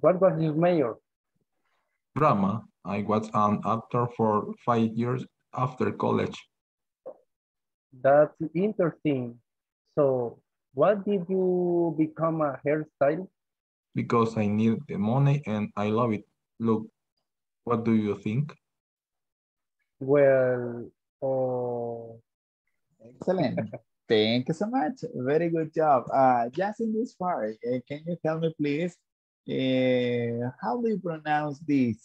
What was your major? Drama. I was an actor for five years after college. That's interesting. So, why did you become a hairstylist? Because I need the money and I love it. Look, what do you think? Well, oh... Excellent. Thank you so much. Very good job. Uh, just in this part, uh, can you tell me, please, Uh, how do you pronounce this?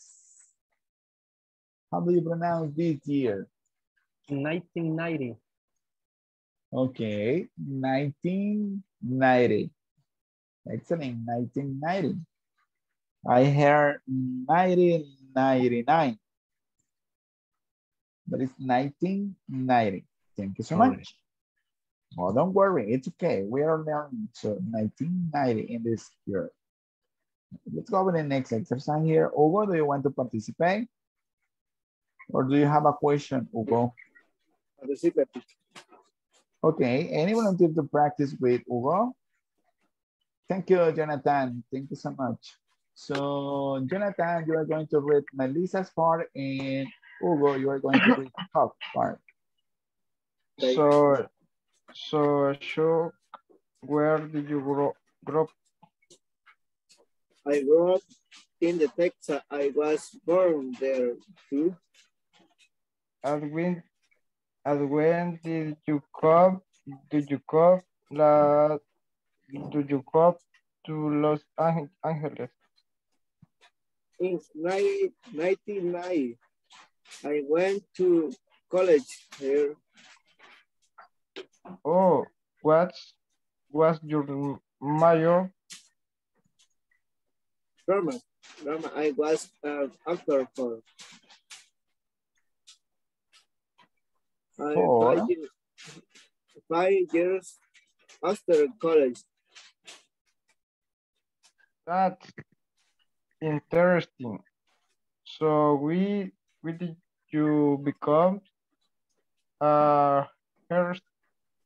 How do you pronounce this year? nineteen ninety. Okay, nineteen ninety. Excellent, nineteen ninety. I heard nineteen ninety-nine. But it's nineteen ninety. Thank you so Sorry. much. Oh, don't worry, it's okay. We are learning so nineteen ninety in this year. Let's go over the next exercise here. Hugo, do you want to participate? Or do you have a question, Hugo? Participate. Okay, anyone who did the practice with Hugo? Thank you, Jonathan. Thank you so much. So, Jonathan, you are going to read Melissa's part, and Hugo, you are going to read Chuck's part. So, so, Chuck, where did you grow, grow up? I grew up in the Texas. I was born there too. And when, and when did you come? Did you come? La, did you come to Los Angeles? In nineteen ninety, I went to college here. Oh, what was your major? Drama. Drama. I was an actor for oh. five, years, five years after college. That's interesting. So we, we did you become a hair,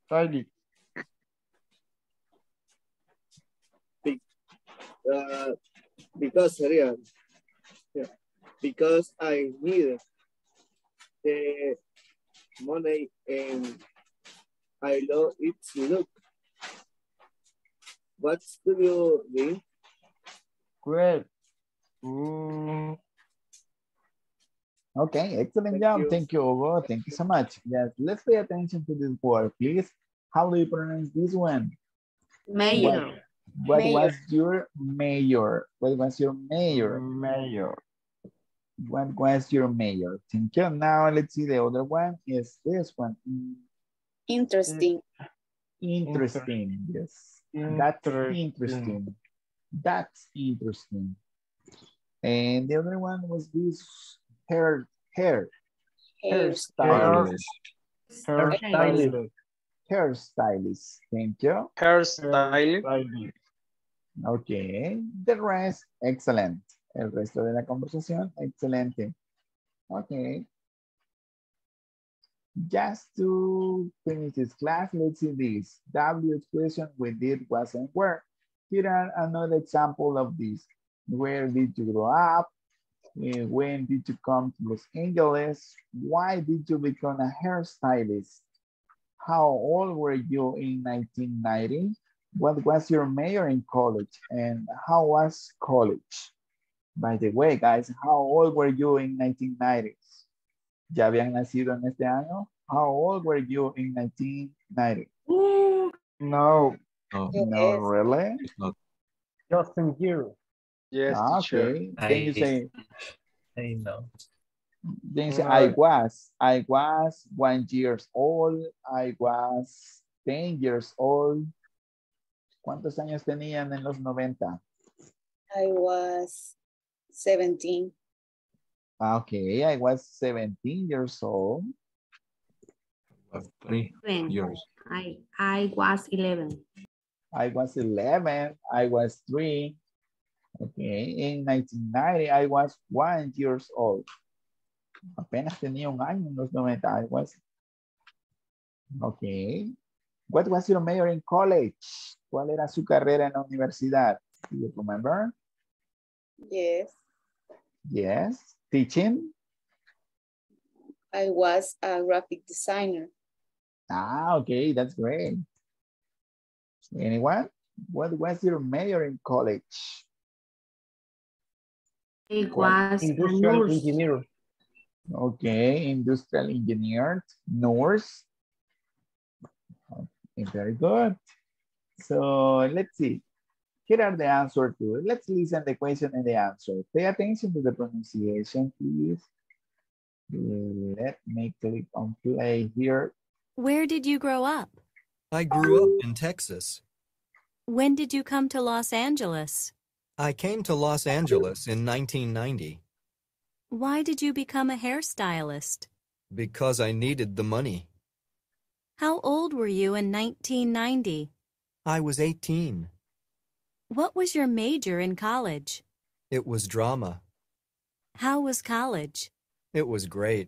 Silent. Be uh, because real. Yeah. Because I need the money and I love it. Look. What do you mean? Great. Mm. Okay, excellent job. Thank you, Hugo. Thank you so much. Yes, let's pay attention to this word, please. How do you pronounce this one? Mayor. What, what mayor. was your mayor? What was your mayor? Mayor. What was your mayor? Thank you. Now let's see the other one. Is this one? Interesting. Interesting. Interesting. Yes. Interesting. That's interesting. That's interesting. And the other one was this. Hair, hair, hairstylist, hairstylist, hairstylist. Thank you. Hairstylist. Okay. The rest, excellent. El resto de la conversación, excelente. Okay. Just to finish this class, let's see this. W expression we did was and where. Here are another example of this. Where did you grow up? When did you come to Los Angeles? Why did you become a hairstylist? How old were you in nineteen ninety? What was your major in college? And how was college? By the way, guys, how old were you in nineteen ninety? ¿Ya habían nacido en este año? How old were you in nineteen ninety? No. No, no really? It's not. Just in Europe. Yes, ah, okay. Sure. Then you say, I know. Then you say, I was, I was one year old, I was ten years old. ¿Cuántos años tenían en los noventa? I was seventeen. Okay, I was seventeen years old. I was three years. I, I was eleven. I was eleven, I was three. Okay, in nineteen ninety, I was one year old. Apenas tenía un año en los noventa, I was. Okay. What was your major in college? ¿Cuál era su carrera en la universidad? Do you remember? Yes. Yes. Teaching? I was a graphic designer. Ah, okay, that's great. Anyone? What was your major in college? It was industrial nurse. Engineer. Okay, industrial engineer, nurse. Okay, very good. So let's see. Here are the answers to it. Let's listen the question and the answer. Pay attention to the pronunciation, please. Let me click on play here. Where did you grow up? I grew up in Texas. When did you come to Los Angeles? I came to Los Angeles in nineteen ninety. Why did you become a hairstylist? Because I needed the money. How old were you in nineteen ninety? I was eighteen. What was your major in college? It was drama. How was college? It was great.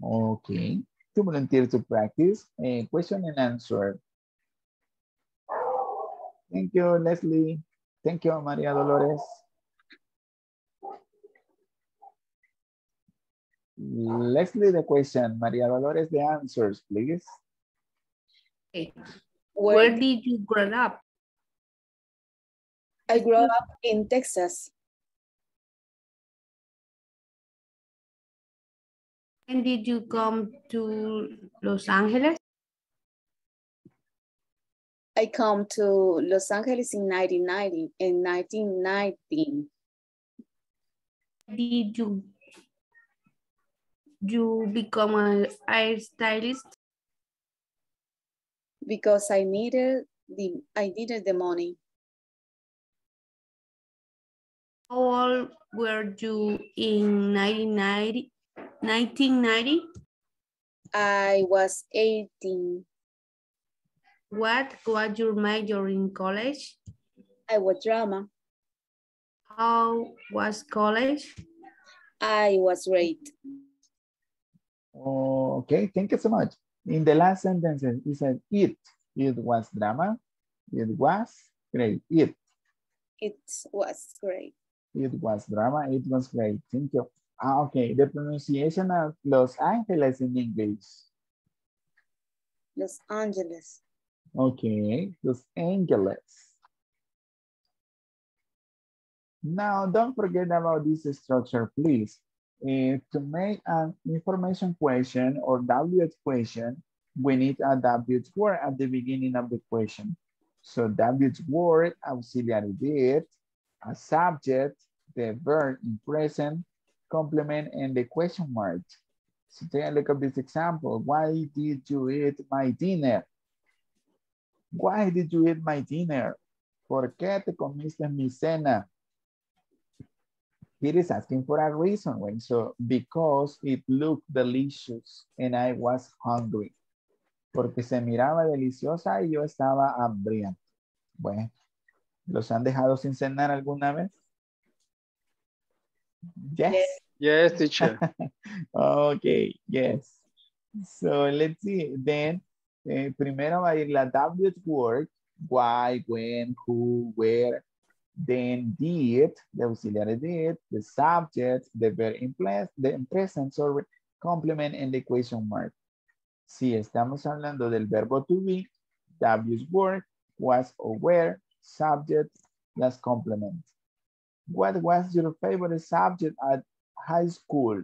Okay. To volunteer to practice, a question and answer. Thank you, Leslie. Thank you, Maria Dolores. Leslie, the question. Maria Dolores, the answers, please. Hey. Where, Where did you grow up? I grew up in Texas. When did you come to Los Angeles? I come to Los Angeles in nineteen ninety. In nineteen nineteen, did you you become a hairstylist? Because I needed the I needed the money. How old were you in nineteen ninety? nineteen ninety? I was eighteen. What was your major in college? I was drama. How was college? I was great. Oh, okay, thank you so much. In the last sentence, it said it. It was drama. It was great. It. It was great. It was drama. It was great. Thank you. Ah, okay. The pronunciation of Los Angeles in English. Los Angeles. Okay. Los Angeles. Now, don't forget about this structure, please. Uh, to make an information question or W H question, we need a W H word at the beginning of the question. So W H word, auxiliary verb, a subject, the verb in present, complement, and the question mark. So take a look at this example. Why did you eat my dinner? Why did you eat my dinner? ¿Por qué te comiste mi cena? It is asking for a reason, right? So, because it looked delicious and I was hungry. Porque se miraba deliciosa y yo estaba hambriento. Bueno, ¿los han dejado sin cenar alguna vez? Yes. Yes, teacher. Okay, yes. So, let's see. Then, eh, primero va a ir la W word. Why, when, who, where. Then did, the auxiliary did, the subject, the verb in place, the in present, sorry, complement, and the question mark. Si estamos hablando del verbo to be, W's word, was or were, subject, plus complement. What was your favorite subject at high school?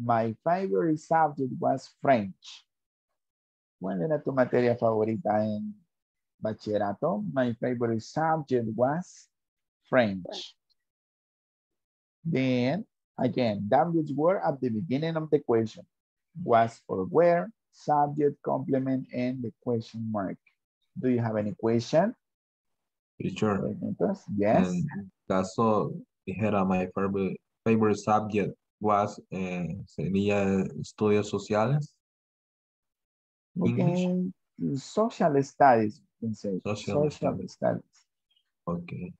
My favorite subject was French. ¿Cuál era tu materia favorita en bachillerato? My favorite subject was French. Then, again, W word at the beginning of the question. Was or where, subject, complement, and the question mark. Do you have any question? Teacher. Yes. Um, that's all. Here are my favorite, favorite subject was uh, sería estudios sociales. Okay. English. Social studies. Social, social studies. studies. Okay.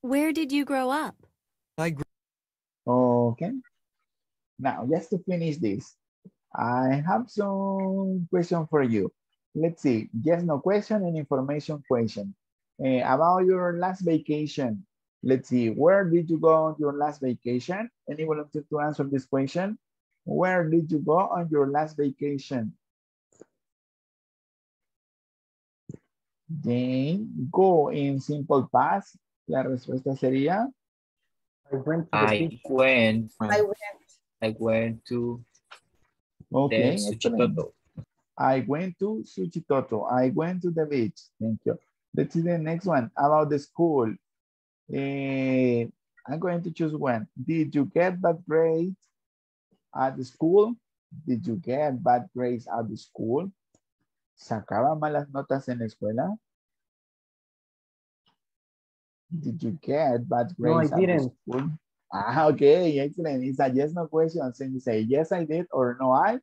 Where did you grow up? I grew. Okay. Now, just to finish this, I have some question for you. Let's see. Yes, no question and information question. Uh, about your last vacation. Let's see. Where did you go on your last vacation? Anyone want to answer this question? Where did you go on your last vacation? Then go in simple past. La respuesta sería. I went. To I, went I went. I went to. Okay. Suchitoto. I went to Suchitoto. I went to the beach. Thank you. Let's see the next one about the school. Uh, I'm going to choose one. Did you get that grade? At the school, did you get bad grades at the school? ¿Sacaba malas notas en la escuela? Did you get bad grades no, I didn't. At the school? Ah, okay, excellent. It's a yes, no question. So you say, yes, I did, or no, I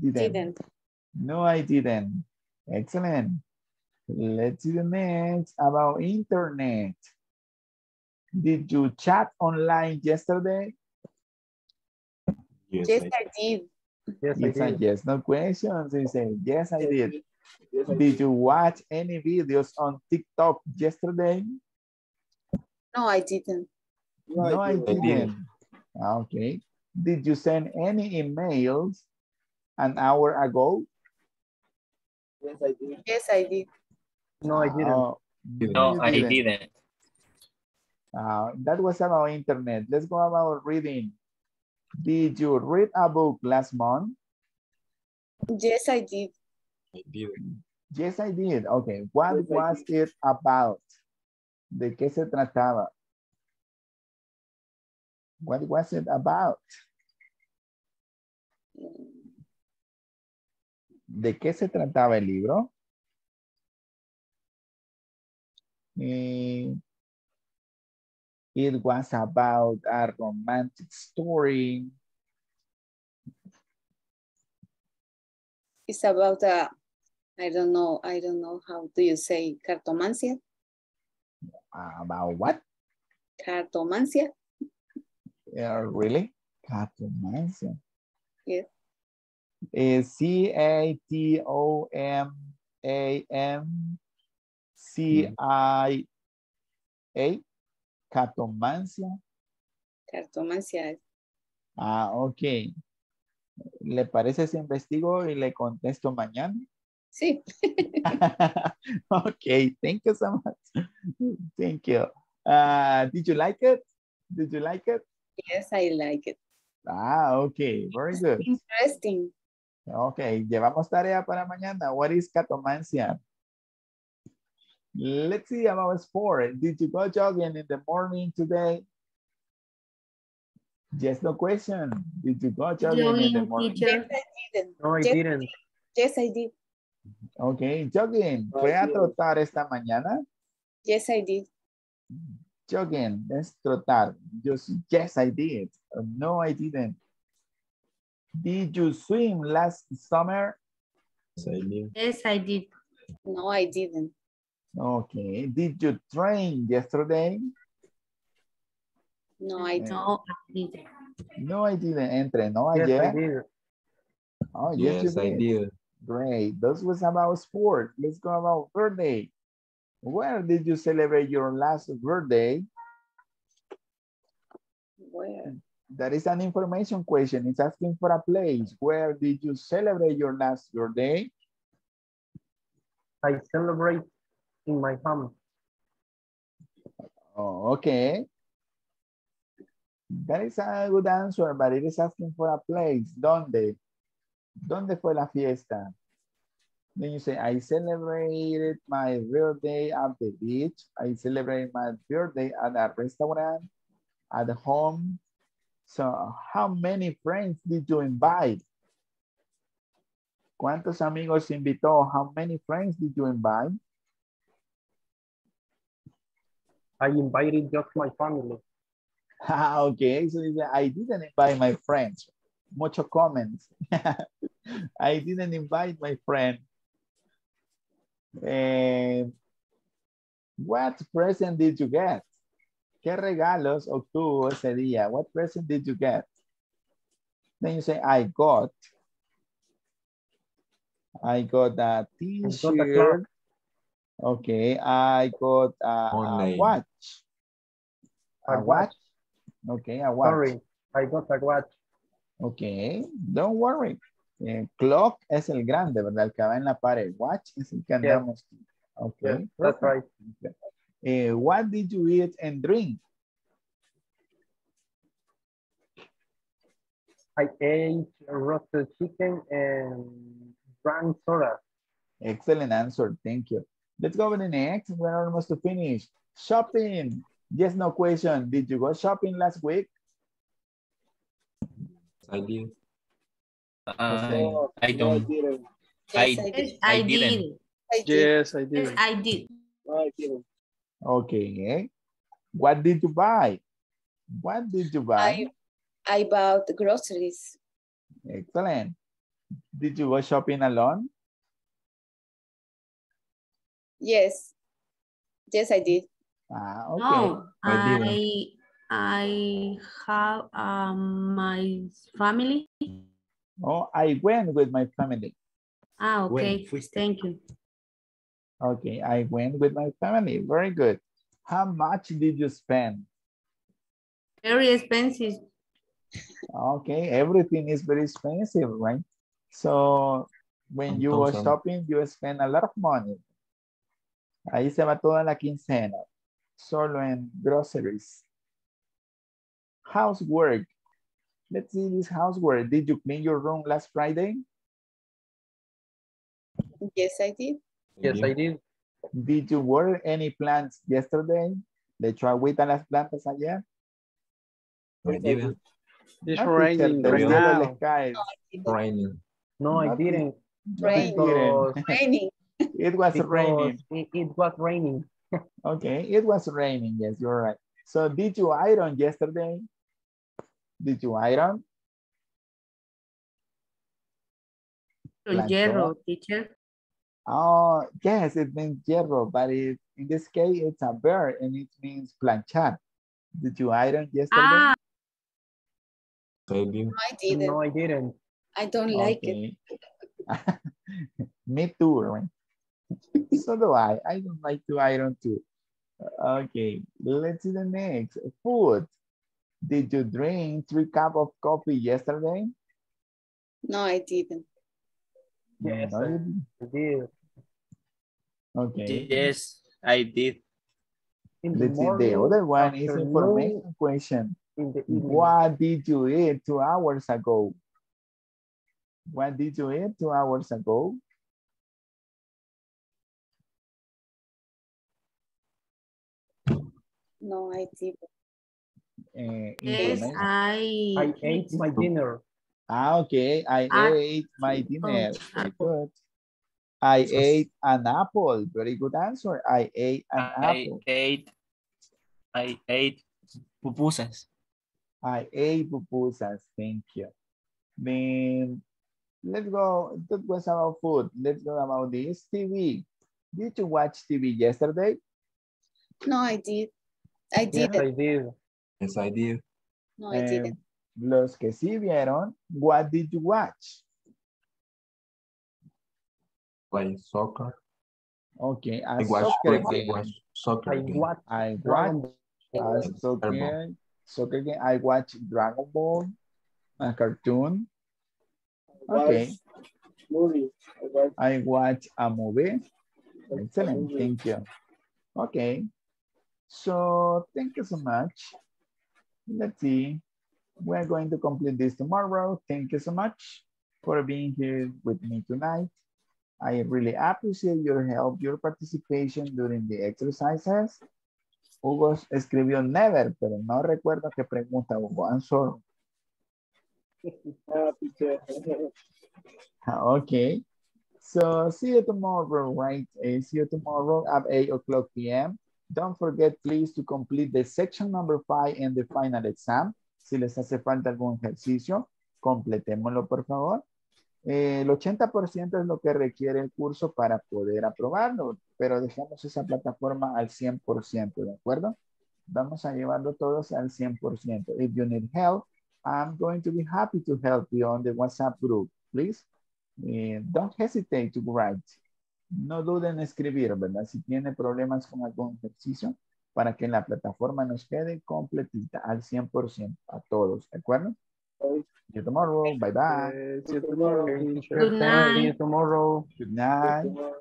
didn't. didn't. No, I didn't. Excellent. Let's see the next about internet. Did you chat online yesterday? Yes, yes, I, I did. Yes, it's I did. A yes, no questions. They say, yes, I did. Yes, I did. Did you watch any videos on TikTok yesterday? No, I didn't. No, no I, didn't. I didn't. Okay. Did you send any emails an hour ago? Yes, I did. Yes, I did. No, I didn't. Uh, no, I didn't. didn't. Uh, that was about internet. Let's go about reading. Did you read a book last month? Yes, I did. I did. Yes, I did. Okay. What yes, was it about? ¿De qué se trataba? What was it about? ¿De qué se trataba el libro? Eh... It was about a romantic story. It's about a, I don't know, I don't know, how do you say cartomancia? About what? Cartomancia. Yeah, really? Catomancia. Yes. Yeah. C A T O M A N C I A. Catomancia. Cartomancia. Ah, ok. ¿Le parece si investigo y le contesto mañana? Sí. Ok, thank you so much. Thank you. Uh, did you like it? Did you like it? Yes, I like it. Ah, ok. Very good. Interesting. Ok, llevamos tarea para mañana. What is catomancia? Let's see about sport. Did you go jogging in the morning today? Yes, no question. Did you go jogging no, in the morning? Yes, I didn't. No, I yes, didn't. Yes, I did. Okay, jogging. ¿Fue a trotar esta mañana? Yes, I did. Jogging, let's trotar. Just, yes, I did. No, I didn't. Did you swim last summer? Yes, I did. Yes, I did. No, I didn't. Okay, did you train yesterday? No, I didn't. No, I didn't. Entrenó yes, ayer. I did. Oh, yes, yes you did. I did. Great. That was about sport. Let's go about birthday. Where did you celebrate your last birthday? Where? That is an information question. It's asking for a place. Where did you celebrate your last birthday? I celebrate in my home. Oh, okay. That is a good answer, but it is asking for a place. ¿Dónde? ¿Dónde fue la fiesta? Then you say, I celebrated my birthday at the beach. I celebrated my birthday at a restaurant, at home. So, how many friends did you invite? ¿Cuántos amigos invitó? How many friends did you invite? I invited just my family. Okay, so I didn't invite my friends. Mucho comments. I didn't invite my friend. Uh, what present did you get? ¿Qué regalos obtuvo ese día? What present did you get? Then you say, I got. I got a t-shirt. Okay, I got a, a watch. A watch? Okay, a watch. Sorry, I got a watch. Okay, don't worry. Eh, clock es el grande, ¿verdad? El que va en la pared. Watch es el que andamos. Yeah. Okay, yeah, that's right. Okay. Eh, what did you eat and drink? I ate roasted chicken and drank soda. Excellent answer, thank you. Let's go with the next. We're almost to finish. Shopping. Yes, no question. Did you go shopping last week? I did. I, I don't. I, I did. Yes, I did. Yes, I did. Okay. What did you buy? What did you buy? I, I bought groceries. Excellent. Did you go shopping alone? Yes. Yes, I did. Ah, okay. No, I I have um, my family. Oh, I went with my family. Ah, okay. Went. Thank you. Okay, I went with my family. Very good. How much did you spend? Very expensive. Okay, everything is very expensive, right? So when you were shopping, you spend a lot of money. Ahí se va toda la quincena. Solo en groceries. Housework. Let's see this housework. Did you clean your room last Friday? Yes, I did. Yes, I did. Did you water any plants yesterday? ¿Le echó agüita a las plantas ayer? I didn't. It's raining. Raining. No, I didn't. Raining. It was raining. It was raining. Okay, it was raining. Yes, you're right. So did you iron yesterday? Did you iron? Hierro, teacher. Oh, yes, it means hierro, but it, in this case, it's a verb and it means planchar. Did you iron yesterday? Ah. baby? No, I didn't. No, I didn't. I don't okay. like it. Me too, right? So do I. I don't like to iron too. Okay, let's see the next. Food. Did you drink three cups of coffee yesterday? No, I didn't. Yes, no, I did. Okay. Yes, I did. In let's the, morning, see the other one is information question. In the what did you eat two hours ago? What did you eat two hours ago? No, I didn't. Uh, yes, I... I ate my dinner. Ah, okay. I, I ate my dinner. Very good. I ate an apple. Very good answer. I ate an I apple. Ate, I ate pupusas. I ate pupusas. Thank you. Then let's go. That was about food. Let's go about this. T V. Did you watch T V yesterday? No, I did. I did. Yes, I did. Yes, I did. No, I didn't. Um, los que sí vieron, what did you watch? Like soccer. Okay, I watched soccer game. Soccer I watched I watched soccer game. Soccer game. I watched Dragon Ball, a cartoon. Okay. Movie. I watched a movie. Excellent. Thank you. Okay. So thank you so much. Let's see. We're going to complete this tomorrow. Thank you so much for being here with me tonight. I really appreciate your help, your participation during the exercises. Hugo escribió never, pero no recuerdo qué pregunta Hugo. I'm sorry. Okay. So see you tomorrow, right? See you tomorrow at eight o'clock p m Don't forget, please, to complete the section number five and the final exam. Si les hace falta algún ejercicio, completémoslo, por favor. Eh, el ochenta por ciento es lo que requiere el curso para poder aprobarlo, pero dejamos esa plataforma al cien por ciento, ¿de acuerdo? Vamos a llevarlo todos al cien por ciento. If you need help, I'm going to be happy to help you on the WhatsApp group, please. Eh, don't hesitate to write. No duden en escribir, ¿verdad? Si tiene problemas con algún ejercicio, para que la plataforma nos quede completita al cien por ciento a todos, ¿de acuerdo? See you tomorrow. Bye bye. See you tomorrow. Good night. See you tomorrow. Good night.